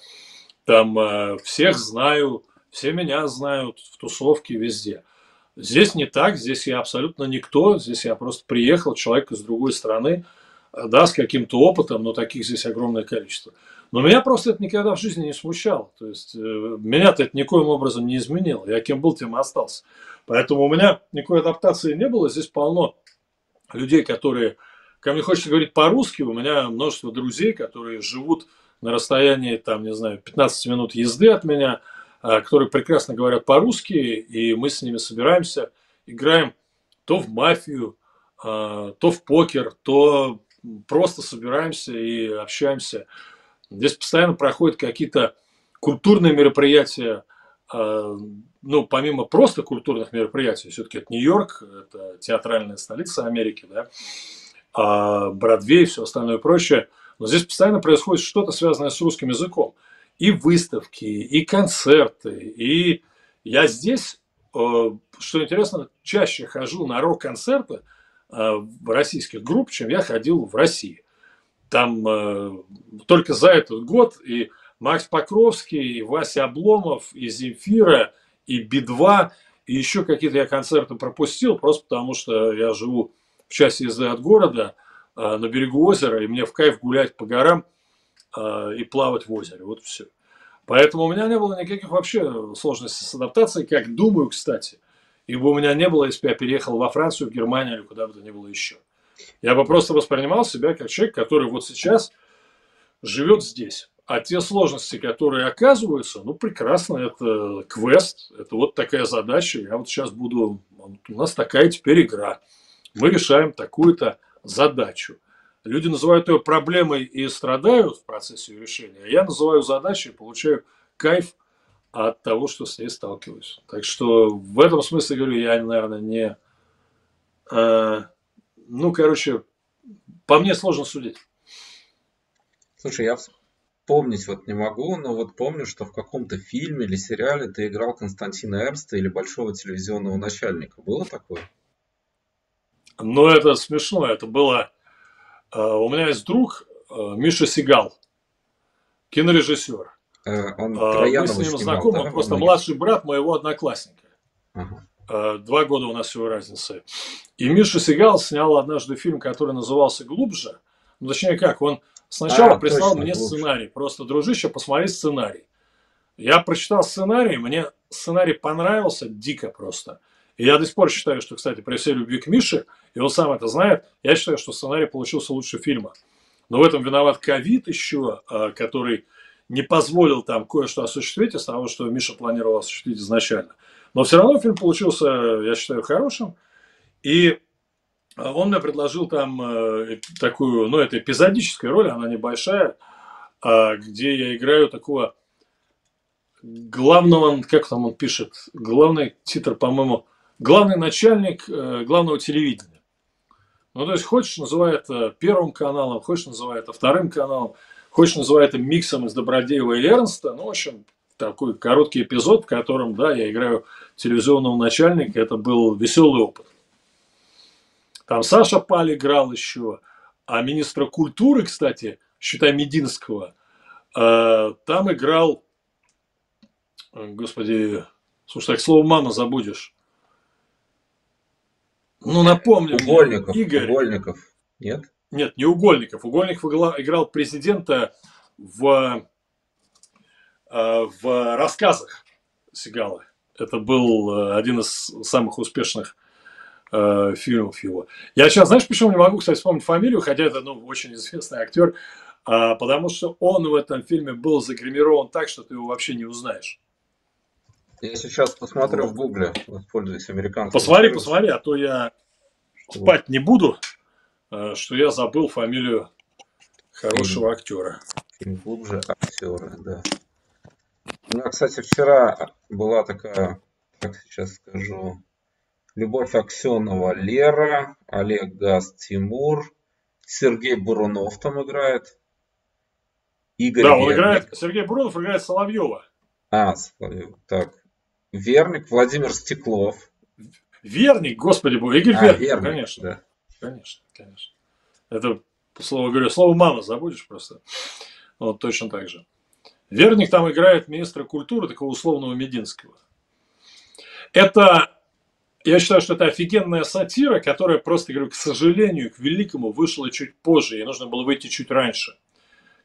там всех знаю, все меня знают в тусовке везде. Здесь не так, здесь я абсолютно никто, здесь я просто приехал, человек из другой страны, да, с каким-то опытом, но таких здесь огромное количество. Но меня просто это никогда в жизни не смущало, то есть меня-то это никоим образом не изменило, я кем был, тем и остался. Поэтому у меня никакой адаптации не было, здесь полно людей, которые, ко мне хочется говорить по-русски, у меня множество друзей, которые живут на расстоянии, там, не знаю, 15 минут езды от меня, которые прекрасно говорят по-русски, и мы с ними собираемся, играем то в мафию, то в покер, то просто собираемся и общаемся. Здесь постоянно проходят какие-то культурные мероприятия, ну, помимо просто культурных мероприятий, все-таки это Нью-Йорк, это театральная столица Америки, да, Бродвей, все остальное прочее, но здесь постоянно происходит что-то, связанное с русским языком. И выставки, и концерты, и я здесь, что интересно, чаще хожу на рок-концерты российских групп, чем я ходил в России. Там только за этот год и Макс Покровский, и Вася Обломов, и Земфира, и Би-2, и еще какие-то я концерты пропустил, просто потому что я живу в часе езды от города, на берегу озера, и мне в кайф гулять по горам и плавать в озере, вот все. Поэтому у меня не было никаких вообще сложностей с адаптацией, как думаю, кстати, ибо у меня не было, если бы я переехал во Францию, в Германию или куда бы то ни было еще. Я бы просто воспринимал себя как человек, который вот сейчас живет здесь. А те сложности, которые оказываются, ну, прекрасно, это квест, это вот такая задача. Я вот сейчас буду, у нас такая теперь игра, мы решаем такую-то задачу. Люди называют ее проблемой и страдают в процессе ее решения. Я называю задачей и получаю кайф от того, что с ней сталкиваюсь. Так что в этом смысле, говорю, я, наверное, не... Ну, короче, по мне сложно судить. Слушай, я вспомнить вот не могу, но вот помню, что в каком-то фильме или сериале ты играл Константина Эрнста или большого телевизионного начальника. Было такое? Ну, это смешно. Это было... У меня есть друг Миша Сигал, кинорежиссер. Он мы с ним знакомы, да? Он просто младший брат моего одноклассника. Ага. 2 года у нас всего разницы. И Миша Сигал снял однажды фильм, который назывался «Глубже». Ну, точнее как, он сначала прислал мне «Глубже» сценарий. Просто, дружище, посмотри сценарий. Я прочитал сценарий, мне сценарий понравился дико просто. И я до сих пор считаю, что, кстати, при всей любви к Мише, и он сам это знает, я считаю, что сценарий получился лучше фильма. Но в этом виноват ковид еще, который не позволил там кое-что осуществить из того, что Миша планировал осуществить изначально. Но все равно фильм получился, я считаю, хорошим. И он мне предложил там такую, ну, это эпизодическая роль, она небольшая, где я играю такого главного, как там он пишет, главный титр, по-моему, главный начальник главного телевидения. Ну, то есть, хочешь, называй это первым каналом, хочешь, называй это вторым каналом, хочешь, называй это миксом из Добродеева и Эрнста. Ну, в общем, такой короткий эпизод, в котором, да, я играю телевизионного начальника. Это был веселый опыт. Там Саша Паль играл еще. А министра культуры, кстати, считай, Мединского, там играл, господи, слушай, так слово «мама» забудешь. Ну, напомню, Угольников, Игорь. Угольников, нет? Нет, не Угольников. Угольников играл президента в рассказах Сигала. Это был один из самых успешных фильмов его. Я сейчас, знаешь, почему не могу, кстати, вспомнить фамилию, хотя это, ну, очень известный актер, потому что он в этом фильме был загримирован так, что ты его вообще не узнаешь. Я сейчас посмотрю в гугле, воспользуюсь американцем. Посмотри, посмотри, а то я спать не буду, что я забыл фамилию хорошего актера. Фильм «Глубже» актера, да. У меня, кстати, вчера была такая, как сейчас скажу, Любовь Аксенова Лера, Олег Газ Тимур, Сергей Бурунов там играет. Игорь да, он Верник. Играет, Сергей Бурунов играет Соловьева. А, Соловьева, так. Верник, Владимир Стеклов. Верник, господи боже, Игорь Верник, конечно. Да. Конечно, конечно. Это, слово говорю, слово «мама» забудешь просто. Вот точно так же. Верник там играет министра культуры, такого условного Мединского. Это Я считаю, что это офигенная сатира, которая просто, говорю, к сожалению, к великому, вышла чуть позже. Ей нужно было выйти чуть раньше.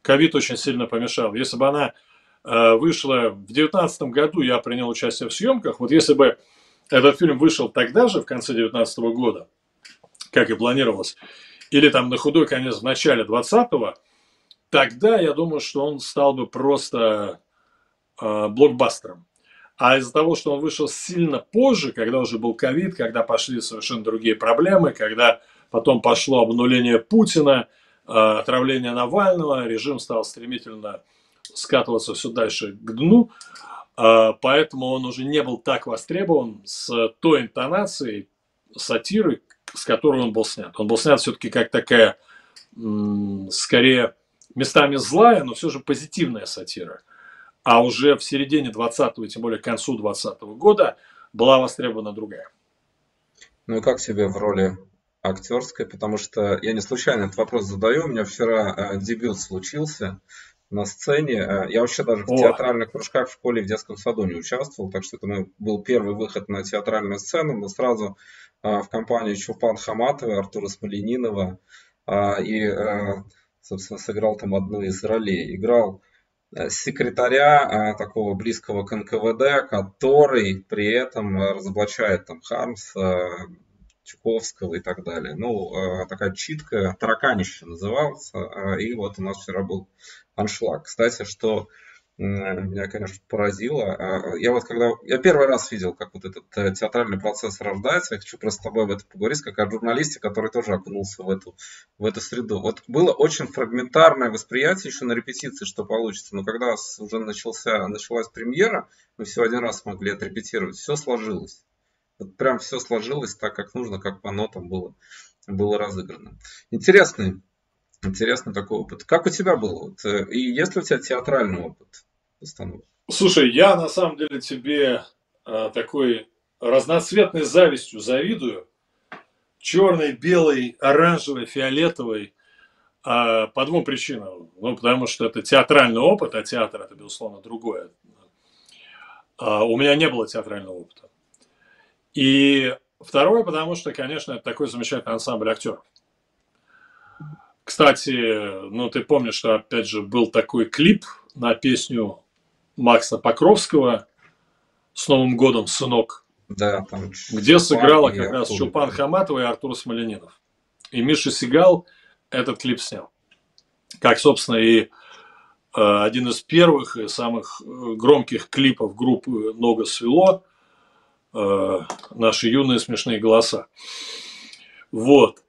Ковид очень сильно помешал. Если бы она вышла в 2019 году, я принял участие в съемках. Вот если бы этот фильм вышел тогда же, в конце 2019 года, как и планировалось, или там на худой конец в начале 2020-го, тогда я думаю, что он стал бы просто блокбастером. А из-за того, что он вышел сильно позже, когда уже был ковид, когда пошли совершенно другие проблемы, когда потом пошло обнуление Путина, отравление Навального, режим стал стремительно скатываться все дальше к дну, поэтому он уже не был так востребован с той интонацией сатиры, с которой он был снят. Он был снят все-таки как такая, скорее, местами злая, но все же позитивная сатира. А уже в середине 20-го, тем более к концу 20-го года, была востребована другая. Ну и как тебе в роли актерской? Потому что я не случайно этот вопрос задаю. У меня вчера дебют случился на сцене. Я вообще даже в театральных кружках в школе и в детском саду не участвовал. Так что это был первый выход на театральную сцену. Мы сразу в компании Чулпан Хаматовой, Артура Смоленинова. И, собственно, сыграл там одну из ролей. Играл секретаря такого близкого к НКВД, который при этом разоблачает там Хармса, Чуковского и так далее. Ну, такая читка, тараканище назывался, и вот у нас вчера был аншлаг. Кстати, что меня, конечно, поразило. Я первый раз видел, как вот этот театральный процесс рождается. Я хочу просто с тобой в это поговорить, как о журналисте, который тоже окунулся в эту среду. Вот было очень фрагментарное восприятие еще на репетиции, что получится. Но когда уже началась премьера, мы всего один раз могли отрепетировать. Все сложилось. Вот прям все сложилось так, как нужно, как по нотам было разыграно. Интересный такой опыт. Как у тебя был? И есть ли у тебя театральный опыт? Слушай, я на самом деле тебе такой разноцветной завистью завидую. Черный, белый, оранжевый, фиолетовый. По двум причинам. Ну, потому что это театральный опыт, а театр это, безусловно, другое. У меня не было театрального опыта. И второе, потому что, конечно, это такой замечательный ансамбль актеров. Кстати, ну ты помнишь, что опять же был такой клип на песню Макса Покровского «С Новым годом, сынок», да, там, где сыграла как раз Чулпан Хаматова и Артур Смоленинов. И Миша Сигал этот клип снял. Как, собственно, и один из первых и самых громких клипов группы «Много свело», «Наши юные смешные голоса». Вот.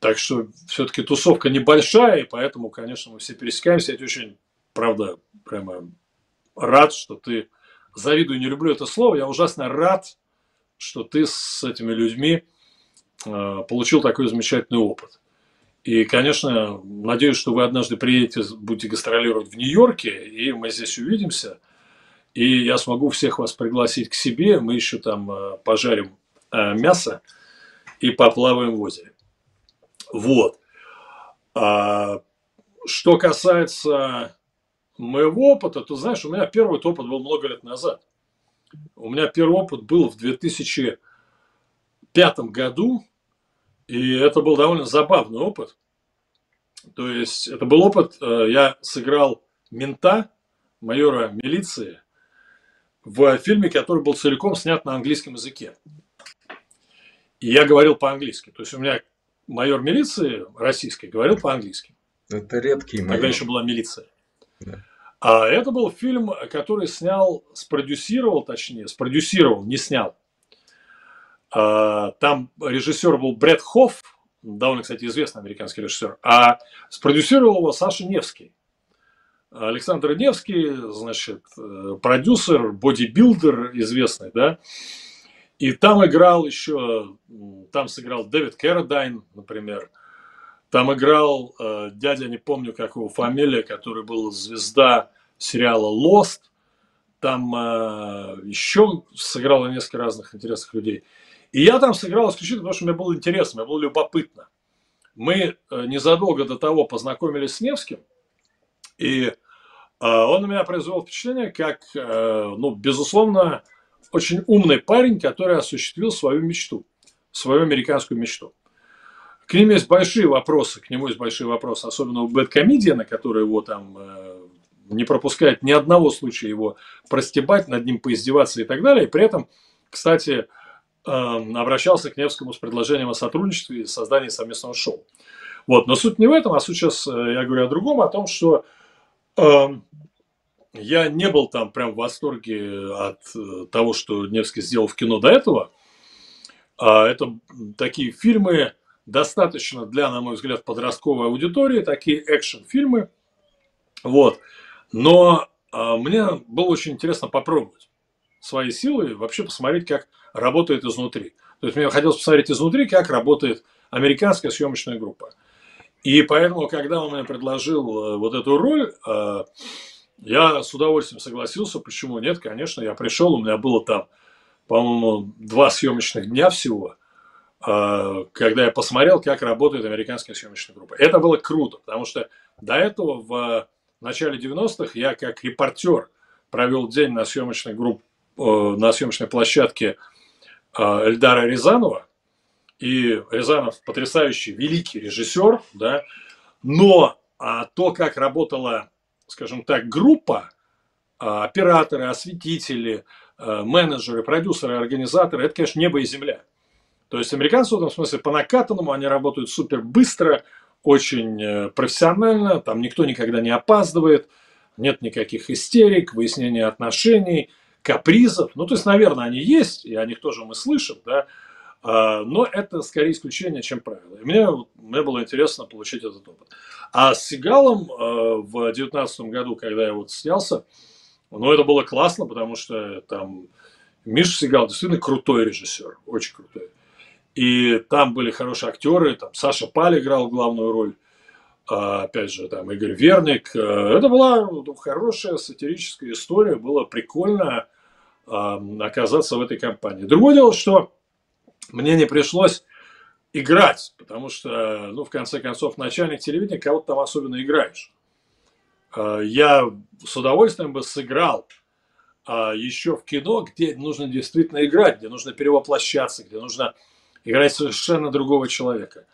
Так что все-таки тусовка небольшая, и поэтому, конечно, мы все пересекаемся. Я очень, правда, прямо рад, что ты... Завидую, не люблю это слово. Я ужасно рад, что ты с этими людьми получил такой замечательный опыт. И, конечно, надеюсь, что вы однажды приедете, будете гастролировать в Нью-Йорке, и мы здесь увидимся. И я смогу всех вас пригласить к себе. Мы еще там пожарим мясо и поплаваем в озере. Вот. Что касается моего опыта, то, знаешь, у меня первый опыт был много лет назад. У меня первый опыт был в 2005 году, и это был довольно забавный опыт. То есть, это был опыт, я сыграл мента, майора милиции, в фильме, который был целиком снят на английском языке. И я говорил по-английски. То есть, у меня... Майор милиции российской говорил по-английски. Это редкий майор. Тогда еще была милиция. Да. А это был фильм, который спродюсировал, не снял. Там режиссер был Брэд Хофф, довольно, кстати, известный американский режиссер, а спродюсировал его Саша Невский. Александр Невский, значит, продюсер, бодибилдер известный, да. И там играл еще, там сыграл Дэвид Кэррадайн, например. Там играл дядя, не помню, как его фамилия, который был звезда сериала «Лост». Там еще сыграло несколько разных интересных людей. И я там сыграл исключительно, потому что мне было интересно, мне было любопытно. Мы незадолго до того познакомились с Невским, и он на меня произвел впечатление, как, безусловно, очень умный парень, который осуществил свою мечту, свою американскую мечту. К ним есть большие вопросы, к нему есть большие вопросы, особенно у бэдкомедиана, который его там не пропускает ни одного случая его простебать, над ним поиздеваться и так далее. И при этом, кстати, обращался к Невскому с предложением о сотрудничестве и создании совместного шоу. Вот. Но суть не в этом, а суть сейчас я говорю о другом, о том, что я не был там прям в восторге от того, что Невский сделал в кино до этого. Это такие фильмы, достаточно для, на мой взгляд, подростковой аудитории, такие экшн-фильмы. Вот. Но мне было очень интересно попробовать свои силы, вообще посмотреть, как работает изнутри. То есть мне хотелось посмотреть изнутри, как работает американская съемочная группа. И поэтому, когда он мне предложил вот эту роль, я с удовольствием согласился. Почему нет? Конечно, я пришел, у меня было там, по-моему, 2 съемочных дня всего, когда я посмотрел, как работает американская съемочная группа. Это было круто, потому что до этого в начале 90-х я как репортер провел день на съемочной группе, на съемочной площадке Эльдара Рязанова. И Рязанов потрясающий, великий режиссер, да? Но то, как работала, скажем так, группа, операторы, осветители, менеджеры, продюсеры, организаторы, это, конечно, небо и земля. То есть американцы в этом смысле по накатанному, они работают супер быстро, очень профессионально, там никто никогда не опаздывает, нет никаких истерик, выяснения отношений, капризов. Ну, то есть, наверное, они есть, и о них тоже мы слышим, да, но это скорее исключение, чем правило. И мне было интересно получить этот опыт. А с Сигалом в 2019 году, когда я вот снялся, ну, это было классно, потому что там Миша Сигал действительно крутой режиссер, очень крутой. И там были хорошие актеры, там Саша Паль играл главную роль, опять же, там Игорь Верник. Это была хорошая сатирическая история, было прикольно оказаться в этой компании. Другое дело, что мне не пришлось играть, потому что, ну, в конце концов, начальник телевидения, кого ты там особенно играешь. Я с удовольствием бы сыграл еще в кино, где нужно действительно играть, где нужно перевоплощаться, где нужно играть совершенно другого человека.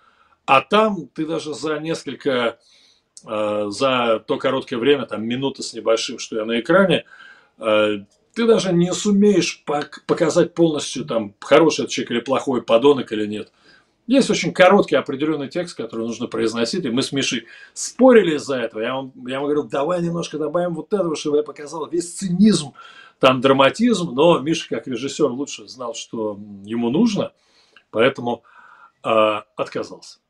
А там ты даже за несколько, за то короткое время, там минута с небольшим, что я на экране, ты даже не сумеешь показать полностью, там, хороший человек или плохой, подонок или нет. Есть очень короткий определенный текст, который нужно произносить, и мы с Мишей спорили из-за этого. Я ему говорил, давай немножко добавим вот этого, чтобы я показал весь цинизм, там, драматизм. Но Миша, как режиссер, лучше знал, что ему нужно, поэтому отказался.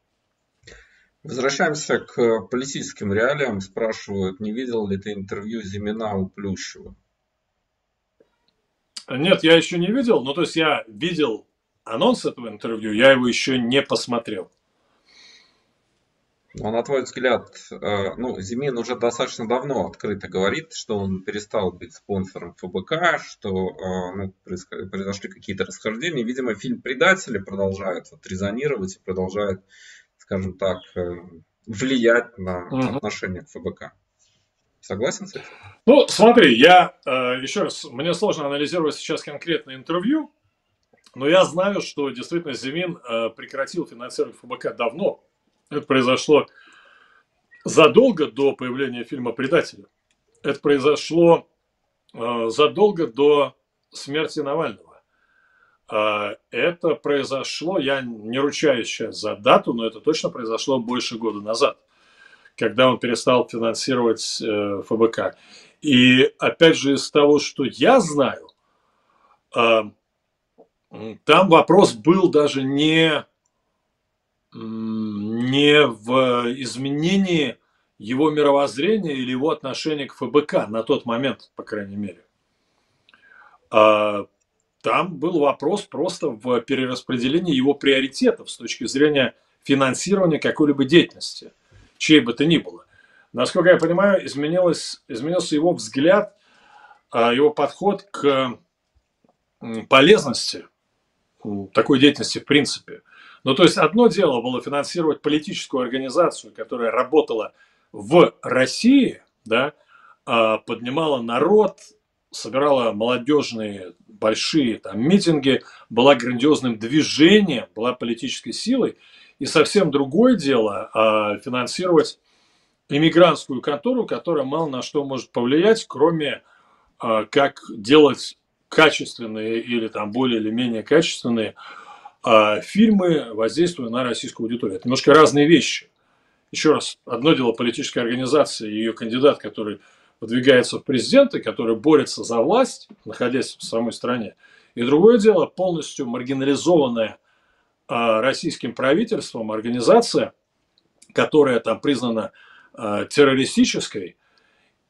Возвращаемся к политическим реалиям. Спрашивают, не видел ли ты интервью Зимина у Плющева? Нет, я еще не видел. Ну, то есть я видел анонс этого интервью, я его еще не посмотрел. Но, на твой взгляд, ну, Зимин уже достаточно давно открыто говорит, что он перестал быть спонсором ФБК, что ну, произошли какие-то расхождения. Видимо, фильм «Предатели» продолжает вот резонировать и продолжает, скажем так, влиять на отношение к ФБК. Согласен с этим? Ну, смотри, я еще раз, мне сложно анализировать сейчас конкретное интервью, но я знаю, что действительно Зимин прекратил финансировать ФБК давно. Это произошло задолго до появления фильма «Предатели». Это произошло задолго до смерти Навального. Это произошло, я не ручаюсь сейчас за дату, но это точно произошло больше года назад, когда он перестал финансировать ФБК. И опять же, из того, что я знаю, там вопрос был даже не в изменении его мировоззрения или его отношения к ФБК, на тот момент, по крайней мере. Там был вопрос просто в перераспределении его приоритетов с точки зрения финансирования какой-либо деятельности, чьей бы то ни было. Насколько я понимаю, изменился его взгляд, его подход к полезности такой деятельности в принципе. Ну, то есть одно дело было финансировать политическую организацию, которая работала в России, да, поднимала народ, собирала молодежные большие там митинги, была грандиозным движением, была политической силой. И совсем другое дело финансировать иммигрантскую контору, которая мало на что может повлиять, кроме как делать качественные или там более или менее качественные фильмы, воздействуя на российскую аудиторию. Это немножко разные вещи. Еще раз, одно дело политическая организация и ее кандидат, который выдвигается в президенты, который борется за власть, находясь в самой стране. И другое дело, полностью маргинализованная российским правительством организация, которая там признана террористической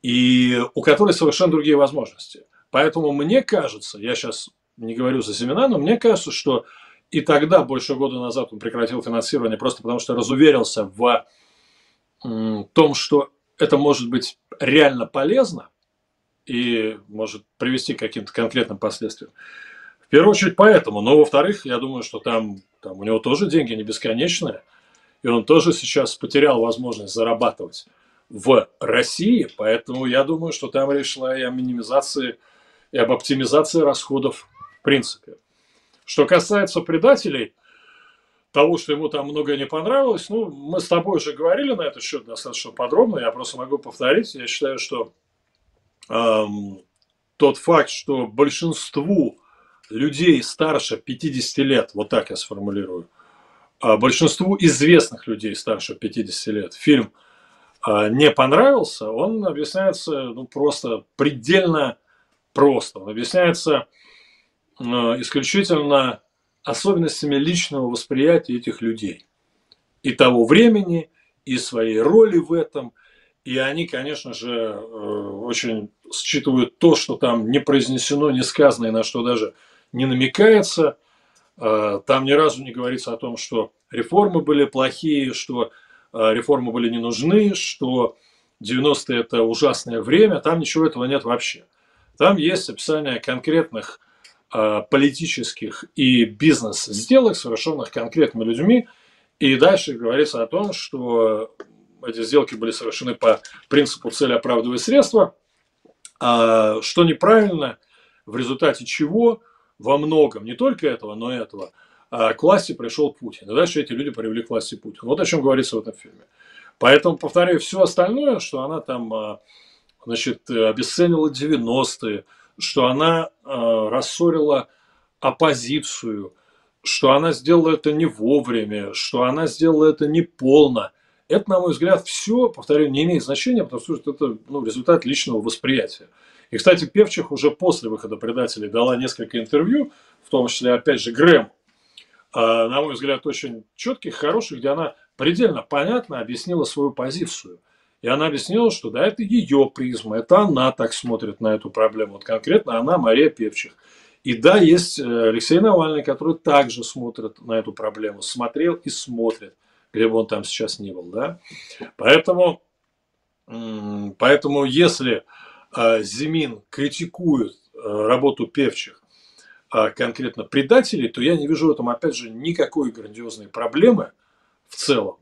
и у которой совершенно другие возможности. Поэтому мне кажется, я сейчас не говорю за Зимина, но мне кажется, что и тогда, больше года назад, он прекратил финансирование просто потому, что разуверился в том, что это может быть реально полезно и может привести к каким-то конкретным последствиям. В первую очередь поэтому. Но, во-вторых, я думаю, что там у него тоже деньги не бесконечные. И он тоже сейчас потерял возможность зарабатывать в России. Поэтому я думаю, что там речь шла и о минимизации, и об оптимизации расходов в принципе. Что касается предателей, того, что ему там многое не понравилось, ну, мы с тобой уже говорили на этот счет достаточно подробно, я просто могу повторить. Я считаю, что тот факт, что большинству людей старше 50 лет, вот так я сформулирую, большинству известных людей старше 50 лет фильм не понравился, он объясняется просто предельно просто. Он объясняется исключительно особенностями личного восприятия этих людей. И того времени, и своей роли в этом. И они, конечно же, очень считывают то, что там не произнесено, не сказано, и на что даже не намекается. Там ни разу не говорится о том, что реформы были плохие, что реформы были не нужны, что 90-е – это ужасное время. Там ничего этого нет вообще. Там есть описание конкретных политических и бизнес-сделок, совершенных конкретными людьми. И дальше говорится о том, что эти сделки были совершены по принципу «цель оправдывает средства», что неправильно, в результате чего во многом, не только этого, но и этого, к власти пришел Путин. И дальше эти люди привели к власти Путина. Вот о чем говорится в этом фильме. Поэтому, повторяю, все остальное, что она там, значит, обесценила 90-е, что она рассорила оппозицию, что она сделала это не вовремя, что она сделала это неполно. Это, на мой взгляд, все, повторю, не имеет значения, потому что это результат личного восприятия. И, кстати, Певчих уже после выхода «Предателей» дала несколько интервью, в том числе, опять же, Грэм, на мой взгляд, очень четких, хороших, где она предельно понятно объяснила свою позицию. И она объяснила, что да, это ее призма, это она так смотрит на эту проблему. Вот конкретно она, Мария Певчих. И да, есть Алексей Навальный, который также смотрит на эту проблему. Смотрел и смотрит, где бы он там сейчас ни был. Да? Поэтому если Зимин критикует работу Певчих, конкретно предателей, то я не вижу в этом, опять же, никакой грандиозной проблемы в целом.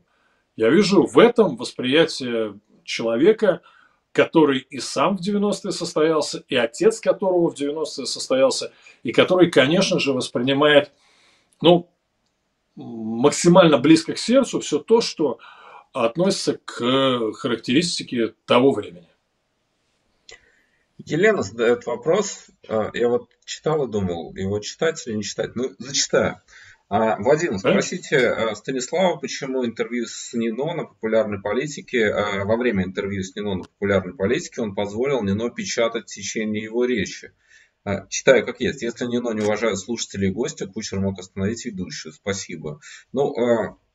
Я вижу в этом восприятие человека, который и сам в 90-е состоялся, и отец которого в 90-е состоялся, и который, конечно же, воспринимает максимально близко к сердцу все то, что относится к характеристике того времени. Елена задает вопрос. Я вот читал и думал, его читать или не читать. Ну, зачитаю. Владимир, спросите Станислава, почему интервью с Нино на популярной политике, во время интервью с Нино на популярной политике он позволил Нино печатать течение его речи. Читаю как есть. Если Нино не уважает слушателей и гостя, кучер мог остановить ведущую. Спасибо. Ну,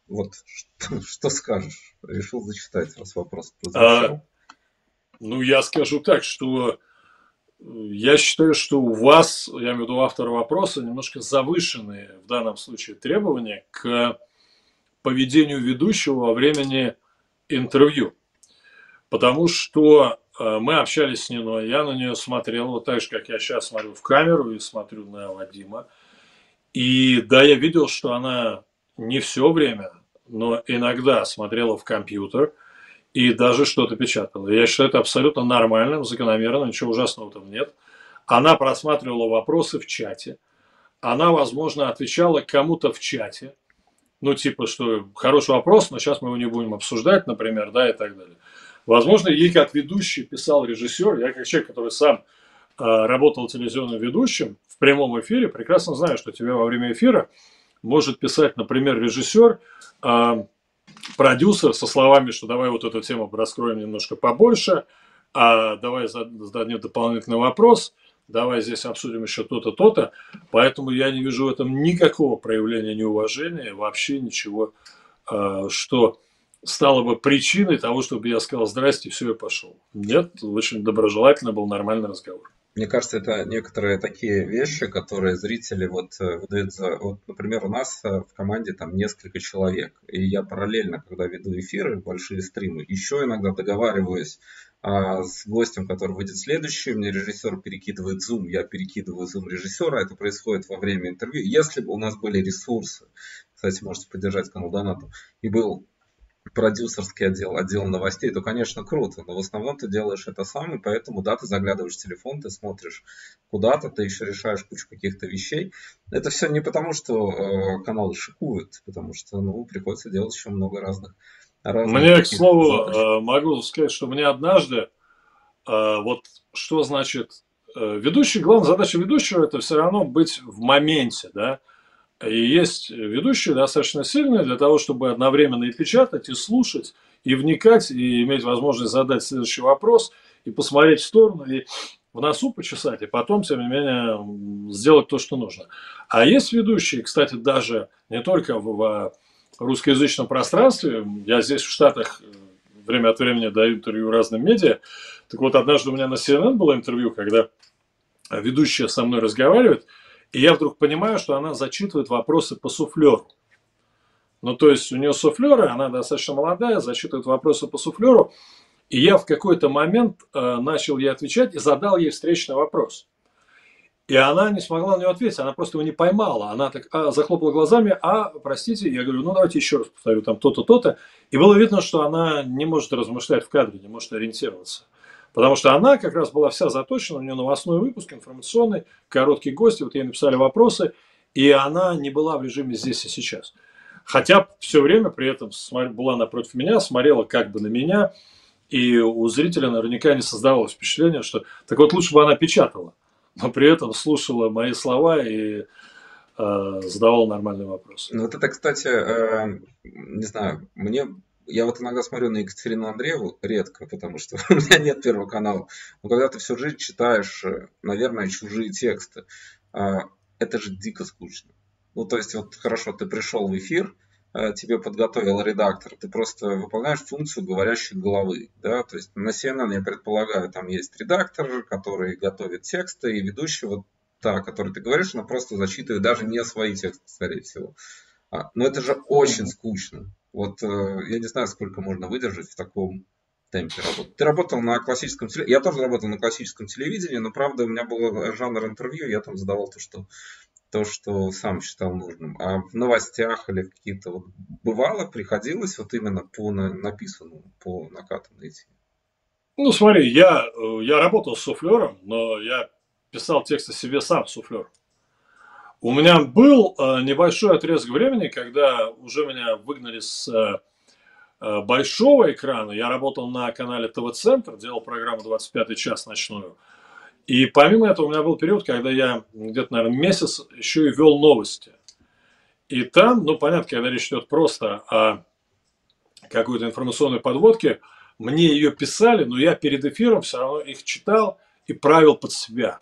вот что скажешь? Решил зачитать, раз вопрос прозвучал. Ну, я скажу так, что я считаю, что у вас, я имею в виду автора вопроса, немножко завышенные в данном случае требования к поведению ведущего во времени интервью. Потому что мы общались с Нино, я на нее смотрел, вот так же, как я сейчас смотрю в камеру и смотрю на Вадима. И да, я видел, что она не все время, но иногда смотрела в компьютер. И даже что-то печатала. Я считаю это абсолютно нормальным, закономерным, ничего ужасного там нет. Она просматривала вопросы в чате. Она, возможно, отвечала кому-то в чате. Ну, типа, что хороший вопрос, но сейчас мы его не будем обсуждать, например, да, и так далее. Возможно, ей как ведущий писал режиссер. Я как человек, который сам работал телевизионным ведущим в прямом эфире, прекрасно знаю, что тебе во время эфира может писать, например, режиссер, продюсер со словами, что давай вот эту тему раскроем немножко побольше, давай зададим дополнительный вопрос, давай здесь обсудим еще то-то, то-то. Поэтому я не вижу в этом никакого проявления неуважения, вообще ничего, что стало бы причиной того, чтобы я сказал «здрасте», все, я пошел. Нет, очень доброжелательно был, нормальный разговор. Мне кажется, это некоторые такие вещи, которые зрители вот выдают за... Вот, например, у нас в команде там несколько человек, и я параллельно, когда веду эфиры, большие стримы, еще иногда договариваюсь с гостем, который выйдет следующий, мне режиссер перекидывает зум, я перекидываю зум режиссера, это происходит во время интервью. Если бы у нас были ресурсы, кстати, можете поддержать канал донатом, и был продюсерский отдел, отдел новостей, то, конечно, круто, но в основном ты делаешь это сам, и поэтому, да, ты заглядываешь в телефон, ты смотришь куда-то, ты еще решаешь кучу каких-то вещей. Это все не потому, что каналы шикуют, потому что, ну, приходится делать еще много разных. Мне, к слову, задач. Могу сказать, что мне однажды, вот что значит ведущий, главная задача ведущего – это все равно быть в моменте, да. И есть ведущие достаточно сильные для того, чтобы одновременно и печатать, и слушать, и вникать, и иметь возможность задать следующий вопрос, и посмотреть в сторону, и в носу почесать, и потом, тем не менее, сделать то, что нужно. А есть ведущие, кстати, даже не только в русскоязычном пространстве, я здесь в Штатах время от времени даю интервью разным медиа, так вот однажды у меня на CNN было интервью, когда ведущая со мной разговаривает, и я вдруг понимаю, что она зачитывает вопросы по суфлеру. Ну, то есть у нее суфлеры, она достаточно молодая, зачитывает вопросы по суфлеру. И я в какой-то момент начал ей отвечать и задал ей встречный вопрос. И она не смогла на него ответить, она просто его не поймала. Она так захлопала глазами, простите, я говорю, ну, давайте еще раз повторю, там то-то, то-то. И было видно, что она не может размышлять в кадре, не может ориентироваться. Потому что она как раз была вся заточена, у нее новостной выпуск, информационный, короткие гости, вот ей написали вопросы, и она не была в режиме «здесь и сейчас». Хотя все время при этом была напротив меня, смотрела как бы на меня, и у зрителя наверняка не создавалось впечатление, что так вот лучше бы она печатала, но при этом слушала мои слова и задавала нормальные вопросы. Ну вот это, кстати, не знаю, мне... Я вот иногда смотрю на Екатерину Андрееву, редко, потому что у меня нет Первого канала. Но когда ты всю жизнь читаешь, наверное, чужие тексты, это же дико скучно. Ну, то есть, вот хорошо, ты пришел в эфир, тебе подготовил редактор, ты просто выполняешь функцию говорящей головы. Да? То есть, на CNN, я предполагаю, там есть редактор, который готовит тексты, и ведущий, вот та, о которой ты говоришь, она просто зачитывает даже не свои тексты, скорее всего. Но это же очень скучно. Вот я не знаю, сколько можно выдержать в таком темпе работы. Ты работал на классическом телевидении. Я тоже работал на классическом телевидении, но, правда, у меня был жанр интервью, я там задавал то, что сам считал нужным. А в новостях или какие-то... Вот, бывало, приходилось вот именно по написанному, по накатанному идти. Ну, смотри, я работал с суфлером, но я писал тексты себе сам суфлером. У меня был небольшой отрезок времени, когда уже меня выгнали с большого экрана. Я работал на канале ТВ-центр, делал программу «25 час» ночную. И помимо этого у меня был период, когда я где-то, наверное, месяц еще и вел новости. И там, ну, понятно, когда речь идет просто о какой-то информационной подводке, мне ее писали, но я перед эфиром все равно их читал и правил под себя.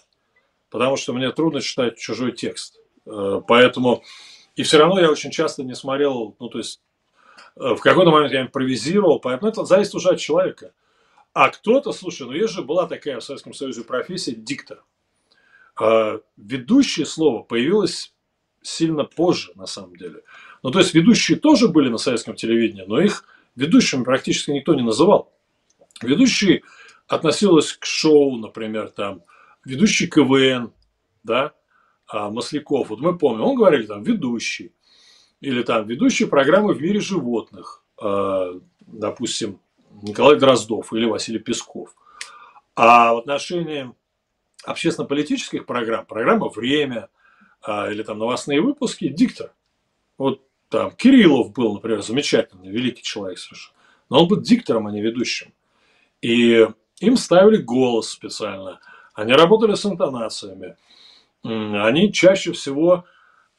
Потому что мне трудно читать чужой текст. Поэтому, и все равно я очень часто не смотрел, ну, то есть, в какой-то момент я импровизировал, поэтому это зависит уже от человека. А кто-то, слушай, ну, есть же была такая в Советском Союзе профессия диктор. Ведущее слово появилось сильно позже, на самом деле. Ну, то есть, ведущие тоже были на советском телевидении, но их ведущими практически никто не называл. Ведущие относились к шоу, например, там, ведущий КВН, да, Масляков, вот мы помним, он говорил там ведущий, или там ведущий программы в мире животных, допустим, Николай Дроздов или Василий Песков. А в отношении общественно-политических программ, программа «Время» или там новостные выпуски, диктор. Вот там Кириллов был, например, замечательный, великий человек совершенно. Но он был диктором, а не ведущим. И им ставили голос специально. Они работали с интонациями. Они чаще всего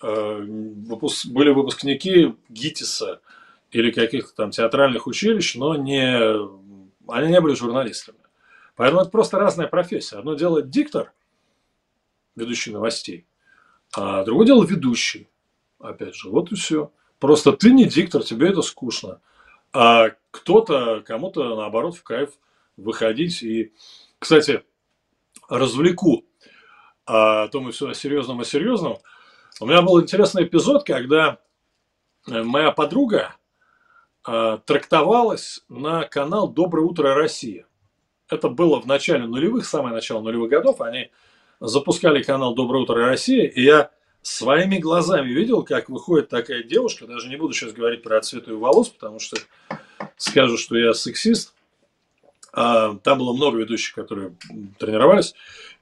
были выпускники ГИТИСа или каких-то там театральных училищ, но они не были журналистами. Поэтому это просто разная профессия. Одно дело диктор, ведущий новостей, а другое дело ведущий. Опять же, вот и все. Просто ты не диктор, тебе это скучно. А кому-то, наоборот, в кайф выходить. И, кстати, развлеку, а то мы все о серьезном и серьезном. У меня был интересный эпизод, когда моя подруга трактовалась на канал «Доброе утро, Россия». Это было в начале нулевых, самое начало нулевых годов. Они запускали канал «Доброе утро, Россия». И я своими глазами видел, как выходит такая девушка. Даже не буду сейчас говорить про цвет ее волос, потому что скажу, что я сексист. Там было много ведущих, которые тренировались.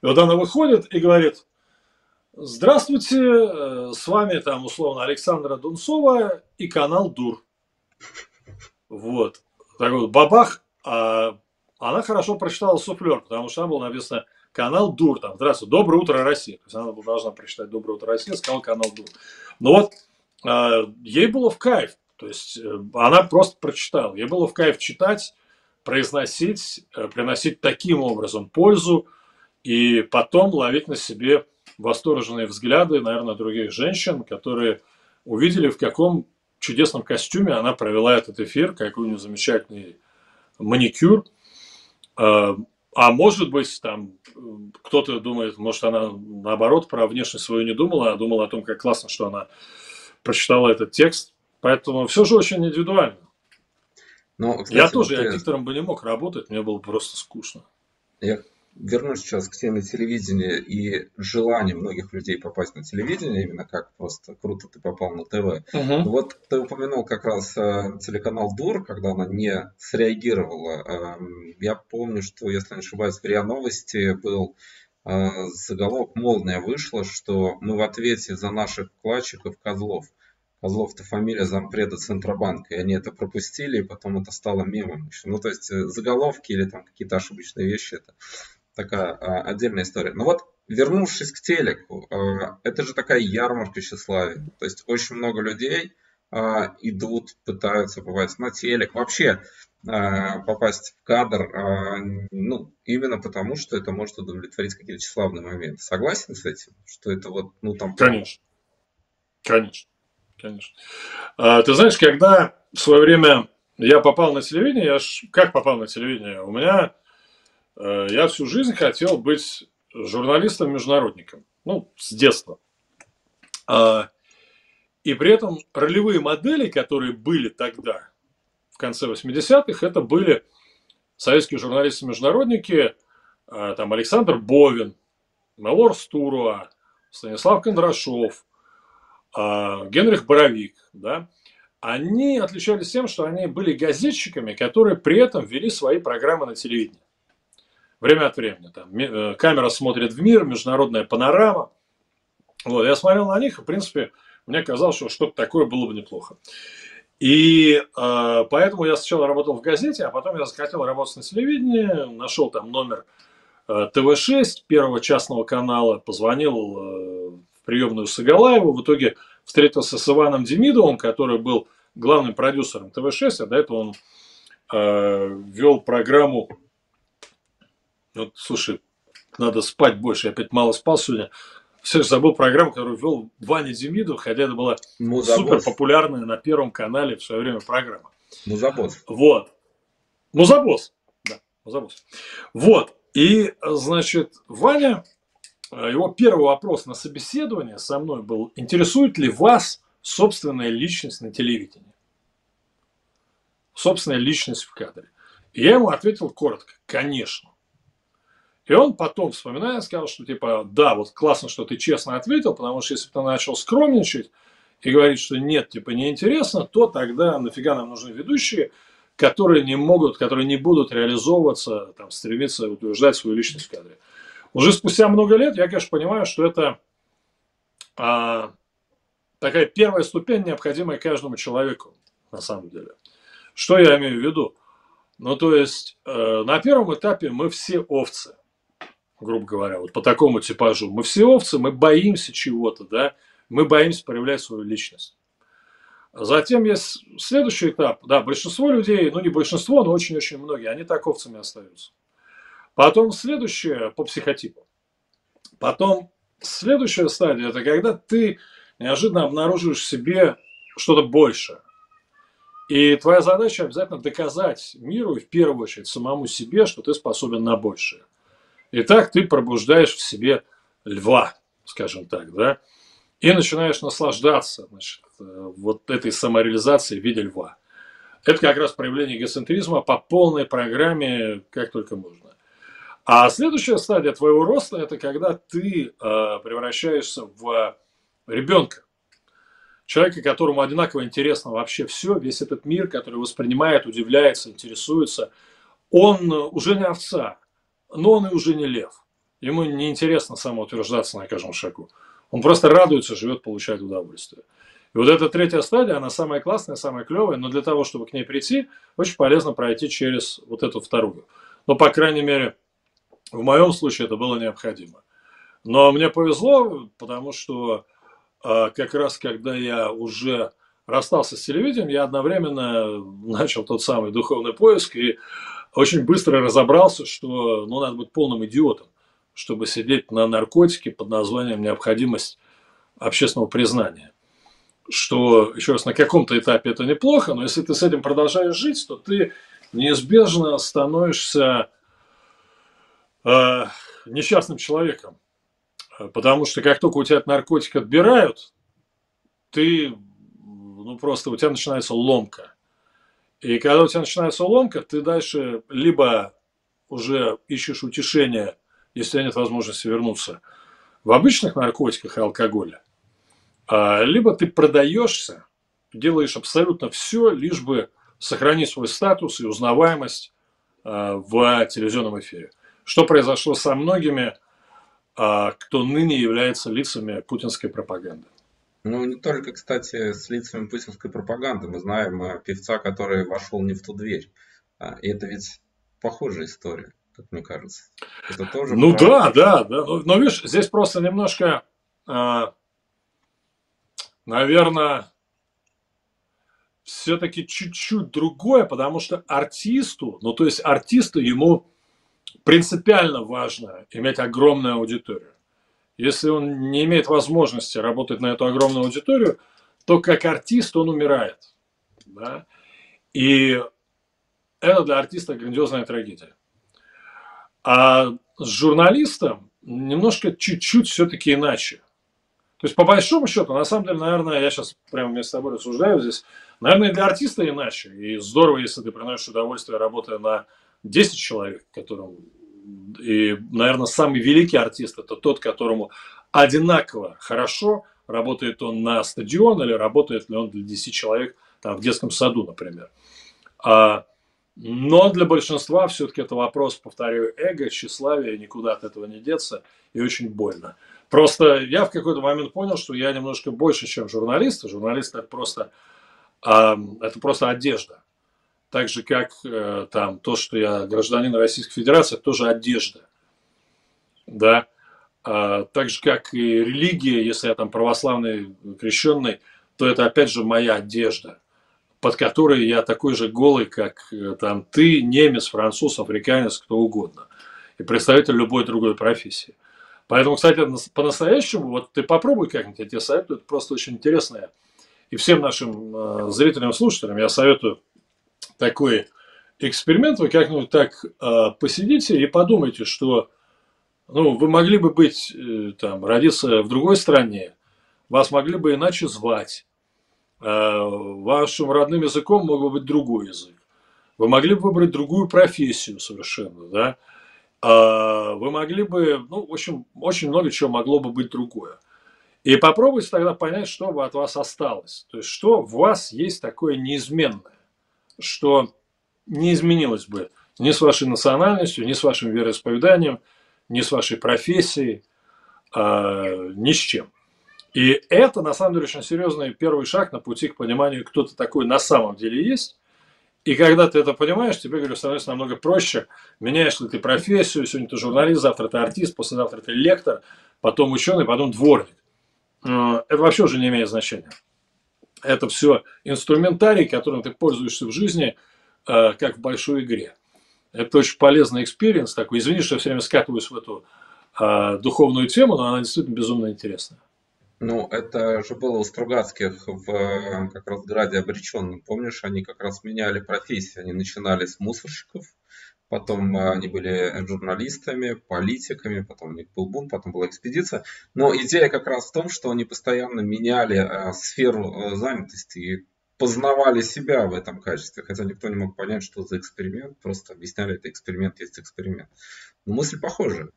И вот она выходит и говорит: «Здравствуйте, с вами там условно Александра Дунцова и канал Дур». Вот. Так вот, бабах. Она хорошо прочитала суфлер, потому что там было написано «Канал Дур», там, «Здравствуйте, доброе утро, Россия». То есть она должна прочитать «Доброе утро, Россия», сказала «Канал Дур». Но вот ей было в кайф, то есть она просто прочитала. Ей было в кайф читать, произносить, приносить таким образом пользу и потом ловить на себе восторженные взгляды, наверное, других женщин, которые увидели, в каком чудесном костюме она провела этот эфир, какой у нее замечательный маникюр. А может быть, там кто-то думает, может, она наоборот про внешность свою не думала, а думала о том, как классно, что она прочитала этот текст. Поэтому все же очень индивидуально. Но, кстати, я диктором бы не мог работать, мне было просто скучно. Я вернусь сейчас к теме телевидения и желанию многих людей попасть на телевидение, именно как просто круто ты попал на ТВ. Угу. Вот ты упомянул как раз телеканал «Дур», когда она не среагировала. Я помню, что, если не ошибаюсь, в РИА Новости был заголовок «Молния» вышла, что мы в ответе за наших вкладчиков козлов. Козлов-то фамилия зампреда Центробанка, и они это пропустили, и потом это стало мемом еще. Ну, то есть заголовки или там какие-то ошибочные вещи, это такая отдельная история. Но вот, вернувшись к телеку, это же такая ярмарка тщеславия. То есть очень много людей идут, пытаются попасть на телек. Вообще попасть в кадр, ну, именно потому, что это может удовлетворить какие-то тщеславные моменты. Согласен с этим? Что это вот, ну, там... Конечно. Ты знаешь, когда в свое время я попал на телевидение, как попал на телевидение? Я всю жизнь хотел быть журналистом-международником. Ну, с детства. И при этом ролевые модели, которые были тогда, в конце 80-х, это были советские журналисты-международники, там Александр Бовин, Мелор Стуруа, Станислав Кондрашов, Генрих Боровик, да, они отличались тем, что они были газетчиками, которые при этом вели свои программы на телевидении. Время от времени. Там, «Камера смотрит в мир», «Международная панорама». Вот, я смотрел на них, и, в принципе, мне казалось, что что-то такое было бы неплохо. И поэтому я сначала работал в газете, а потом я захотел работать на телевидении, нашел там номер ТВ-6, первого частного канала, позвонил... приемную Сагалаеву, в итоге встретился с Иваном Демидовым, который был главным продюсером ТВ-6, а до этого он вел программу, вот, слушай, надо спать больше, я опять мало спал сегодня, все же забыл программу, которую вел Ваня Демидов, хотя это была супер популярная на Первом канале в свое время программа. Музабос. Вот. Музабос. Да, Музабос. Вот. И, значит, Ваня... Его первый вопрос на собеседование со мной был: интересует ли вас собственная личность на телевидении? Собственная личность в кадре. И я ему ответил коротко: конечно. И он потом, вспоминая, сказал, что типа, да, вот классно, что ты честно ответил, потому что если бы ты начал скромничать и говорить, что нет, типа, неинтересно, то тогда нафига нам нужны ведущие, которые не будут реализовываться, там, стремиться утверждать свою личность в кадре. Уже спустя много лет я, конечно, понимаю, что это такая первая ступень, необходимая каждому человеку, на самом деле. Что я имею в виду? Ну, то есть, на первом этапе мы все овцы, грубо говоря, вот по такому типажу. Мы все овцы, мы боимся чего-то, да, мы боимся проявлять свою личность. Затем есть следующий этап, да, большинство людей, ну, не большинство, но очень-очень многие, они так овцами остаются. Потом следующее по психотипу. Потом следующая стадия, это когда ты неожиданно обнаруживаешь в себе что-то большее. И твоя задача обязательно доказать миру и в первую очередь самому себе, что ты способен на большее. И так ты пробуждаешь в себе льва, скажем так, да, и начинаешь наслаждаться, значит, вот этой самореализацией в виде льва. Это как раз проявление эгоцентризма по полной программе, как только можно. А следующая стадия твоего роста – это когда ты превращаешься в ребенка. Человека, которому одинаково интересно вообще все, весь этот мир, который воспринимает, удивляется, интересуется. Он уже не овца, но он и уже не лев. Ему не интересно самоутверждаться на каждом шагу. Он просто радуется, живет, получает удовольствие. И вот эта третья стадия, она самая классная, самая клевая, но для того, чтобы к ней прийти, очень полезно пройти через вот эту вторую. Но, по крайней мере, в моем случае это было необходимо. Но мне повезло, потому что как раз когда я уже расстался с телевидением, я одновременно начал тот самый духовный поиск и очень быстро разобрался, что ну, надо быть полным идиотом, чтобы сидеть на наркотике под названием «необходимость общественного признания». Что, еще раз, на каком-то этапе это неплохо, но если ты с этим продолжаешь жить, то ты неизбежно становишься несчастным человеком, потому что как только у тебя наркотик отбирают, ты, ну просто у тебя начинается ломка. И когда у тебя начинается ломка, ты дальше либо уже ищешь утешение, если нет возможности вернуться, в обычных наркотиках и алкоголе, либо ты продаешься, делаешь абсолютно все, лишь бы сохранить свой статус и узнаваемость в телевизионном эфире. Что произошло со многими, кто ныне является лицами путинской пропаганды? Ну, не только, кстати, с лицами путинской пропаганды. Мы знаем певца, который вошел не в ту дверь. И это ведь похожая история, как мне кажется. Это тоже ну да. Но видишь, здесь просто немножко, наверное, все-таки чуть-чуть другое, потому что артисту, ну то есть артисту ему принципиально важно иметь огромную аудиторию. Если он не имеет возможности работать на эту огромную аудиторию, то как артист он умирает. Да? И это для артиста грандиозная трагедия. А с журналистом немножко чуть-чуть все-таки иначе. То есть по большому счету, на самом деле, наверное, я сейчас прямо вместе с тобой рассуждаю здесь, наверное, и для артиста иначе. И здорово, если ты приносишь удовольствие, работая на 10 человек, которым, и, наверное, самый великий артист – это тот, которому одинаково хорошо, работает он на стадион или работает ли он для 10 человек там, в детском саду, например. Но для большинства все-таки это вопрос, повторяю, эго, тщеславия, никуда от этого не деться, и очень больно. Просто я в какой-то момент понял, что я немножко больше, чем журналист. Журналист – это просто одежда. Так же, как там, то, что я гражданин Российской Федерации, это тоже одежда. Да? Так же, как и религия, если я там православный, крещенный, то это, опять же, моя одежда, под которой я такой же голый, как там, ты, немец, француз, африканец, кто угодно. И представитель любой другой профессии. Поэтому, кстати, по-настоящему, вот ты попробуй как-нибудь, я тебе советую, это просто очень интересно. И всем нашим зрителям и слушателям я советую такой эксперимент, вы как-нибудь так посидите и подумайте, что ну, вы могли бы быть, там, родиться в другой стране, вас могли бы иначе звать, вашим родным языком мог бы быть другой язык, вы могли бы выбрать другую профессию совершенно, да? Вы могли бы, ну, в общем, очень много чего могло бы быть другое. И попробуйте тогда понять, что бы от вас осталось, то есть что в вас есть такое неизменное, что не изменилось бы ни с вашей национальностью, ни с вашим вероисповеданием, ни с вашей профессией, ни с чем. И это, на самом деле, очень серьезный первый шаг на пути к пониманию, кто ты такой на самом деле есть. И когда ты это понимаешь, тебе, говорю, становится намного проще. Меняешь ли ты профессию, сегодня ты журналист, завтра ты артист, послезавтра ты лектор, потом ученый, потом дворник. Это вообще уже не имеет значения. Это все инструментарий, которым ты пользуешься в жизни, как в большой игре. Это очень полезный экспириенс такой. Извини, что я все время скатываюсь в эту духовную тему, но она действительно безумно интересна. Ну, это же было у Стругацких в как раз «Граде обреченном». Помнишь, они как раз меняли профессии. Они начинали с мусорщиков, потом они были журналистами, политиками, потом у них был бунт, потом была экспедиция. Но идея как раз в том, что они постоянно меняли сферу занятости и познавали себя в этом качестве. Хотя никто не мог понять, что за эксперимент. Просто объясняли, это эксперимент, есть эксперимент. Но мысль похожа.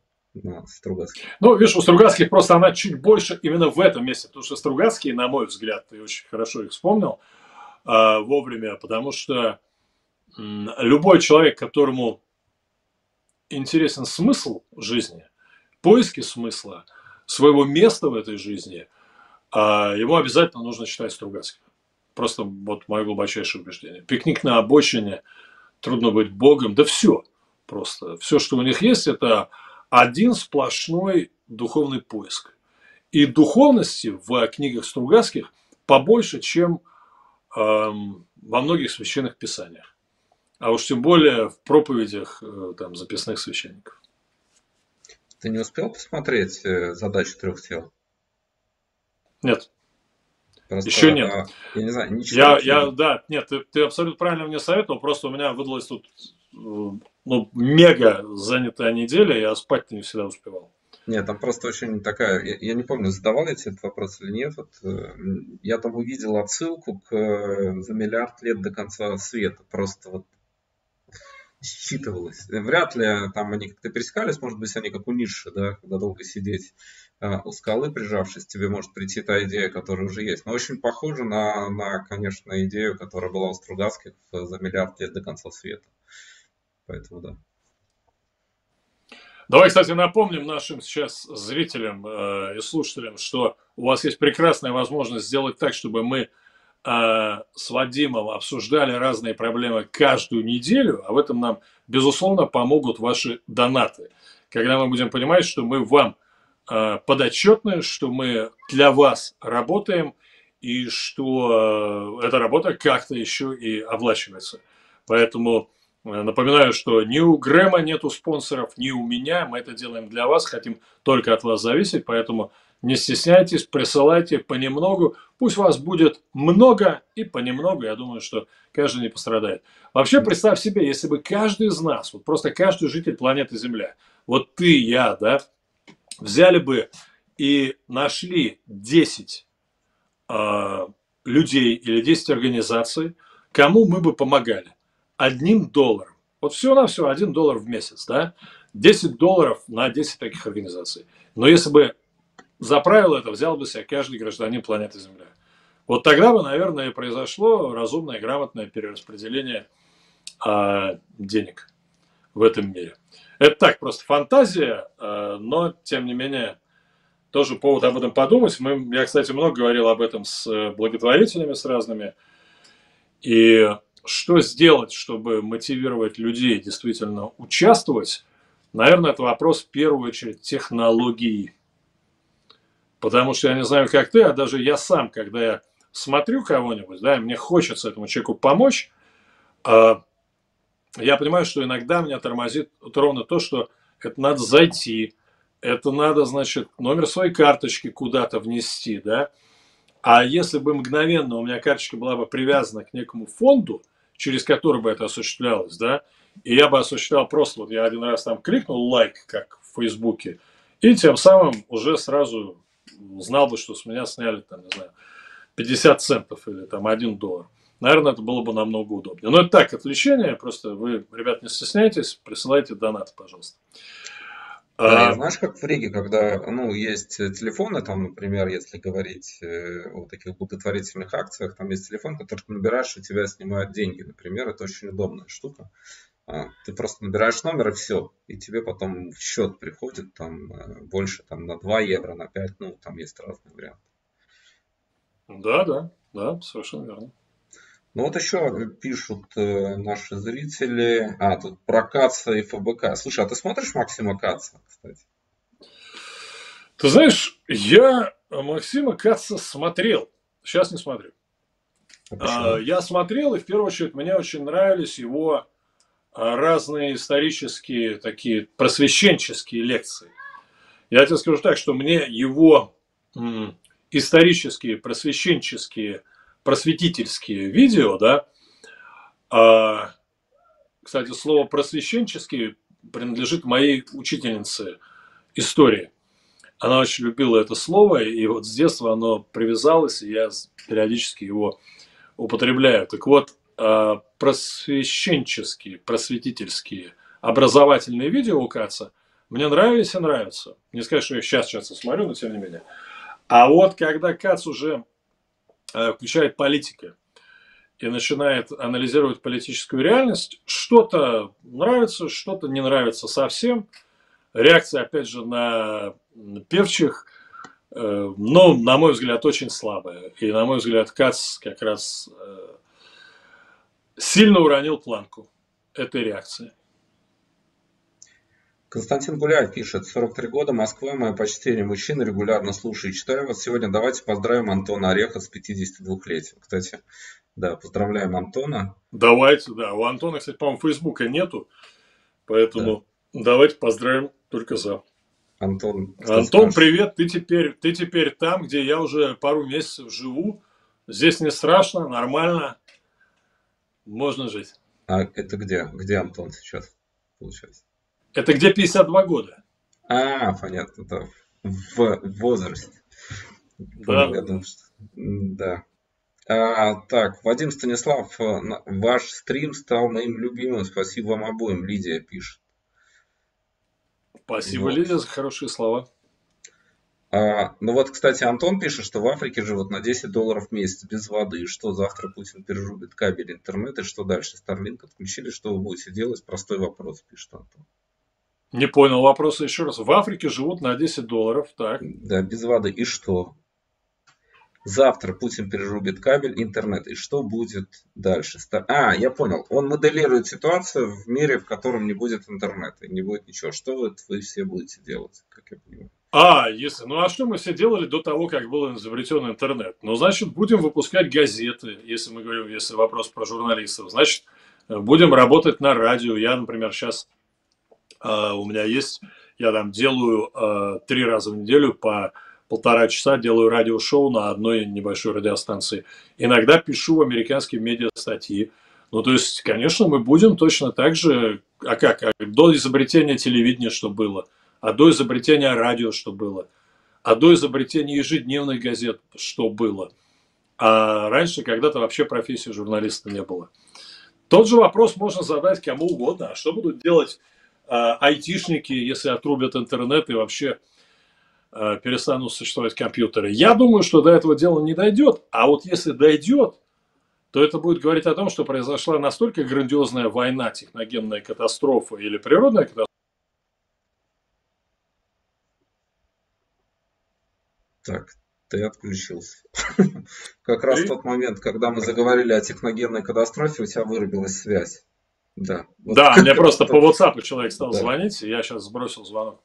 Ну, видишь, у Стругацких просто она чуть больше именно в этом месте, потому что Стругацкие, на мой взгляд, ты очень хорошо их вспомнил вовремя, потому что любой человек, которому интересен смысл жизни, поиски смысла, своего места в этой жизни, ему обязательно нужно читать Стругацких. Просто вот мое глубочайшее убеждение. «Пикник на обочине», «Трудно быть Богом», да все просто. Все, что у них есть, это... один сплошной духовный поиск. И духовности в книгах Стругацких побольше, чем во многих священных писаниях. А уж тем более в проповедях там, записных священников. Ты не успел посмотреть «Задачу трех тел»? Нет. Просто, еще нет. Я не знаю, нет, ты абсолютно правильно мне советовал, просто у меня выдалось тут... Ну, мега занятая неделя, я спать-то не всегда успевал. Нет, там просто очень такая... Я не помню, задавал я тебе этот вопрос или нет. Вот, я там увидел отсылку к «За миллиард лет до конца света». Просто вот считывалось. Вряд ли там они как-то пересекались. Может быть, они как у Ницше, да, когда долго сидеть у скалы, прижавшись, тебе может прийти та идея, которая уже есть. Но очень похоже на конечно, идею, которая была у Стругацких «За миллиард лет до конца света». Поэтому да. Давай, кстати, напомним нашим сейчас зрителям и слушателям, что у вас есть прекрасная возможность сделать так, чтобы мы с Вадимом обсуждали разные проблемы каждую неделю, а в этом нам, безусловно, помогут ваши донаты. Когда мы будем понимать, что мы вам подотчетны, что мы для вас работаем, и что эта работа как-то еще и оплачивается. Поэтому... Напоминаю, что ни у Грэма нету спонсоров, ни у меня. Мы это делаем для вас, хотим только от вас зависеть. Поэтому не стесняйтесь, присылайте понемногу. Пусть вас будет много и понемногу. Я думаю, что каждый не пострадает. Вообще, представь себе, если бы каждый из нас, вот просто каждый житель планеты Земля, вот ты, я, да, взяли бы и нашли 10 людей или 10 организаций, кому мы бы помогали. $1. Вот всего-навсего $1 в месяц, да? $10 на 10 таких организаций. Но если бы за правило это взял бы себя каждый гражданин планеты Земля, вот тогда бы, наверное, произошло разумное, грамотное перераспределение денег в этом мире. Это так, просто фантазия, но, тем не менее, тоже повод об этом подумать. Я, кстати, много говорил об этом с благотворителями, с разными, и... Что сделать, чтобы мотивировать людей действительно участвовать? Наверное, это вопрос в первую очередь технологии. Потому что я не знаю, как ты, а даже я сам, когда я смотрю кого-нибудь, да, и мне хочется этому человеку помочь, я понимаю, что иногда меня тормозит вот ровно то, что это надо зайти, это надо, значит, номер своей карточки куда-то внести, да. А если бы мгновенно у меня карточка была бы привязана к некому фонду, через который бы это осуществлялось, да, и я бы осуществлял просто, вот я один раз там кликнул лайк, как в Фейсбуке, и тем самым уже сразу знал бы, что с меня сняли, там, не знаю, 50 центов или там $1. Наверное, это было бы намного удобнее. Но это так, отвлечение, просто вы, ребят, не стесняйтесь, присылайте донаты, пожалуйста. Да, знаешь, как в Риге, когда ну, есть телефоны, там, например, если говорить о таких благотворительных акциях, там есть телефон, который ты набираешь, и у тебя снимают деньги, например, это очень удобная штука. Ты просто набираешь номер и все, и тебе потом в счет приходит там больше там, на 2 евро, на 5, ну там есть разные варианты. Да, совершенно верно. Ну вот еще пишут наши зрители, тут про Каца и ФБК. Слушай, а ты смотришь Максима Каца, кстати? Ты знаешь, я Максима Каца смотрел, сейчас не смотрю. Я смотрел, и в первую очередь мне очень нравились его разные исторические такие просвещенческие лекции. Я тебе скажу так, что мне его исторические, просвещенческие, просветительские видео, да, кстати, слово просвещенческий принадлежит моей учительнице истории. Она очень любила это слово, и вот с детства оно привязалось, и я периодически его употребляю. Так вот, просвещенческие, просветительские, образовательные видео у Каца мне нравились и нравятся. Не сказать, что я их сейчас часто смотрю, но тем не менее. А вот когда Кац уже включает политика и начинает анализировать политическую реальность, что-то нравится, что-то не нравится совсем. Реакция, опять же, на Певчих, но, на мой взгляд, очень слабая. И, на мой взгляд, Кац как раз сильно уронил планку этой реакции. Константин Гуляев пишет: 43 года, Москва, мое почтение, мужчина, регулярно слушаю и читаю вас. Сегодня давайте поздравим Антона Ореха с 52-летием. Кстати, да, поздравляем Антона. Давайте, да. У Антона, кстати, по-моему, Фейсбука нету, поэтому да. Давайте поздравим только за. Антон, привет, ты теперь там, где я уже пару месяцев живу. Здесь не страшно, нормально, можно жить. А это где? Где Антон сейчас, получается? Это где 52 года. Понятно, да. В возрасте. Да. Да. Так, Вадим Станислав, ваш стрим стал моим любимым. Спасибо вам обоим, Лидия пишет. Спасибо, вот. Лидия, за хорошие слова. Ну вот, кстати, Антон пишет, что в Африке живут на $10 в месяц без воды, что завтра Путин перерубит кабель интернета, и что дальше? Starlink отключили, что вы будете делать? Простой вопрос, пишет Антон. Не понял вопроса еще раз. В Африке живут на $10, так? Да, без воды. И что? Завтра Путин перерубит кабель, интернет. И что будет дальше? Я понял. Он моделирует ситуацию в мире, в котором не будет интернета. Не будет ничего. Что вы все будете делать, как я понимаю? Если... Ну, а что мы все делали до того, как был изобретен интернет? Ну, значит, будем выпускать газеты, если мы говорим, если вопрос про журналистов. Значит, будем работать на радио. Я, например, сейчас... у меня есть, я там делаю 3 раза в неделю по 1,5 часа, делаю радиошоу на одной небольшой радиостанции. Иногда пишу в американские медиа статьи. Ну, то есть, конечно, мы будем точно так же, до изобретения телевидения что было, а до изобретения радио что было, а до изобретения ежедневных газет что было. А раньше когда-то вообще профессии журналиста не было. Тот же вопрос можно задать кому угодно. А что будут делать айтишники, если отрубят интернет и вообще перестанут существовать компьютеры? Я думаю, что до этого дела не дойдет. А вот если дойдет, то это будет говорить о том, что произошла настолько грандиозная война, техногенная катастрофа или природная катастрофа. Так, ты отключился. Как раз в тот момент, когда мы заговорили о техногенной катастрофе, у тебя вырубилась связь. Да, вот да, мне просто по WhatsApp человек стал звонить, и я сейчас сбросил звонок.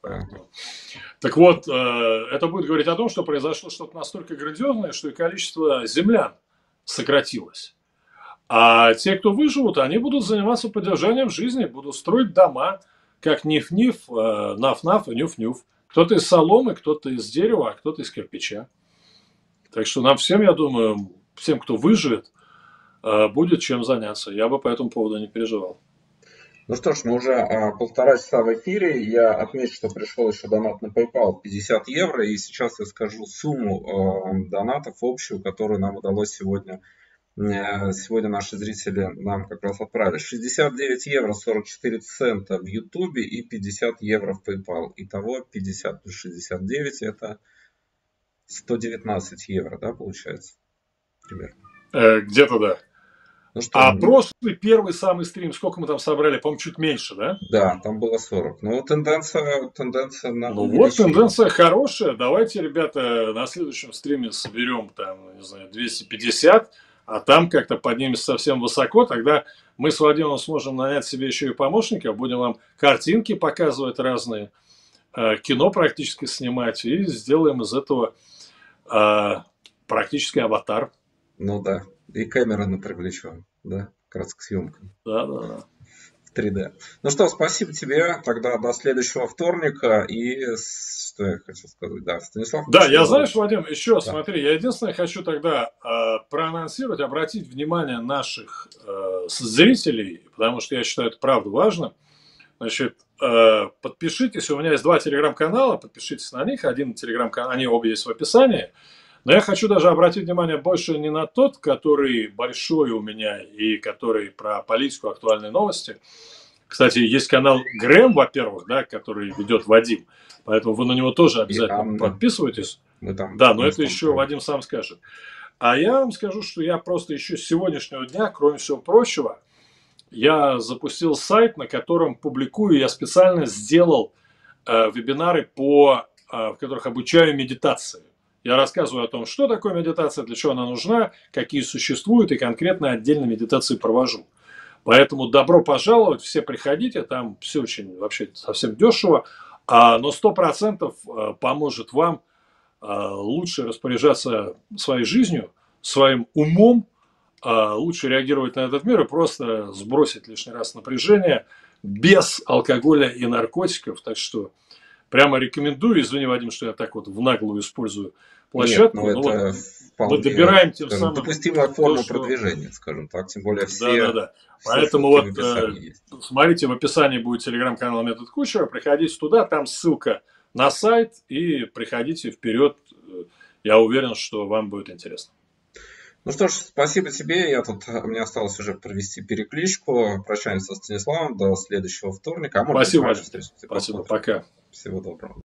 Так вот, это будет говорить о том, что произошло что-то настолько грандиозное, что и количество землян сократилось. А те, кто выживут, они будут заниматься поддержанием жизни, будут строить дома, как ниф-ниф, наф-наф и нюф-нюф. Кто-то из соломы, кто-то из дерева, а кто-то из кирпича. Так что нам всем, я думаю, всем, кто выживет, будет чем заняться. Я бы по этому поводу не переживал. Ну что ж, мы уже 1,5 часа в эфире. Я отмечу, что пришел еще донат на PayPal 50 евро. И сейчас я скажу сумму донатов общую, которую нам удалось сегодня. Сегодня наши зрители нам как раз отправили. 69 евро 44 цента в YouTube и 50 евро в PayPal. Итого 50 плюс 69 это 119 евро, да, получается? Примерно. Где-то да. Ну, что, а прошлый, первый самый стрим, сколько мы там собрали? По-моему, чуть меньше, да? Да, там было 40. Ну, тенденция на увеличение. Вот тенденция хорошая. Давайте, ребята, на следующем стриме соберем там, не знаю, 250, а там как-то поднимется совсем высоко. Тогда мы с Владимиром сможем нанять себе еще и помощников. Будем вам картинки показывать разные, кино практически снимать. И сделаем из этого практически аватар. Ну да. И камера на привлечен, да, как раз к съемкам. Да. В 3D. Ну что, спасибо тебе. Тогда до следующего вторника. И что я хочу сказать? Да, Станислав. Да, я, знаешь, Вадим, еще да. Смотри, я единственное хочу тогда проанонсировать, обратить внимание наших зрителей, потому что я считаю это правда важно. Значит, подпишитесь. У меня есть 2 телеграм-канала, подпишитесь на них. Один телеграм-канал, они оба есть в описании. Но я хочу даже обратить внимание больше не на тот, который большой у меня и который про политику, актуальные новости. Кстати, есть канал Грэм, во-первых, да, который ведет Вадим, поэтому вы на него тоже обязательно подписывайтесь. Да, но это еще Вадим сам скажет. А я вам скажу, что я просто еще с сегодняшнего дня, кроме всего прочего, я запустил сайт, на котором публикую, я специально сделал вебинары, в которых обучаю медитации. Я рассказываю о том, что такое медитация, для чего она нужна, какие существуют, и конкретно отдельно медитации провожу. Поэтому добро пожаловать, все приходите, там все очень вообще совсем дешево, но 100% поможет вам лучше распоряжаться своей жизнью, своим умом, лучше реагировать на этот мир и просто сбросить лишний раз напряжение без алкоголя и наркотиков. Так что прямо рекомендую, извини, Вадим, что я так вот в наглую использую площадку. Нет, это вполне, мы добираем тем самым допустимая форма продвижения, скажем так, тем более все. Да. Все поэтому вот смотрите, в описании будет телеграм-канал «Метод Кучера», приходите туда, там ссылка на сайт, и приходите вперед, я уверен, что вам будет интересно. Ну что ж, спасибо тебе. Мне осталось уже провести перекличку. Прощаемся со Станиславом. До следующего вторника. Спасибо, Вадим. Спасибо, пока. Всего доброго.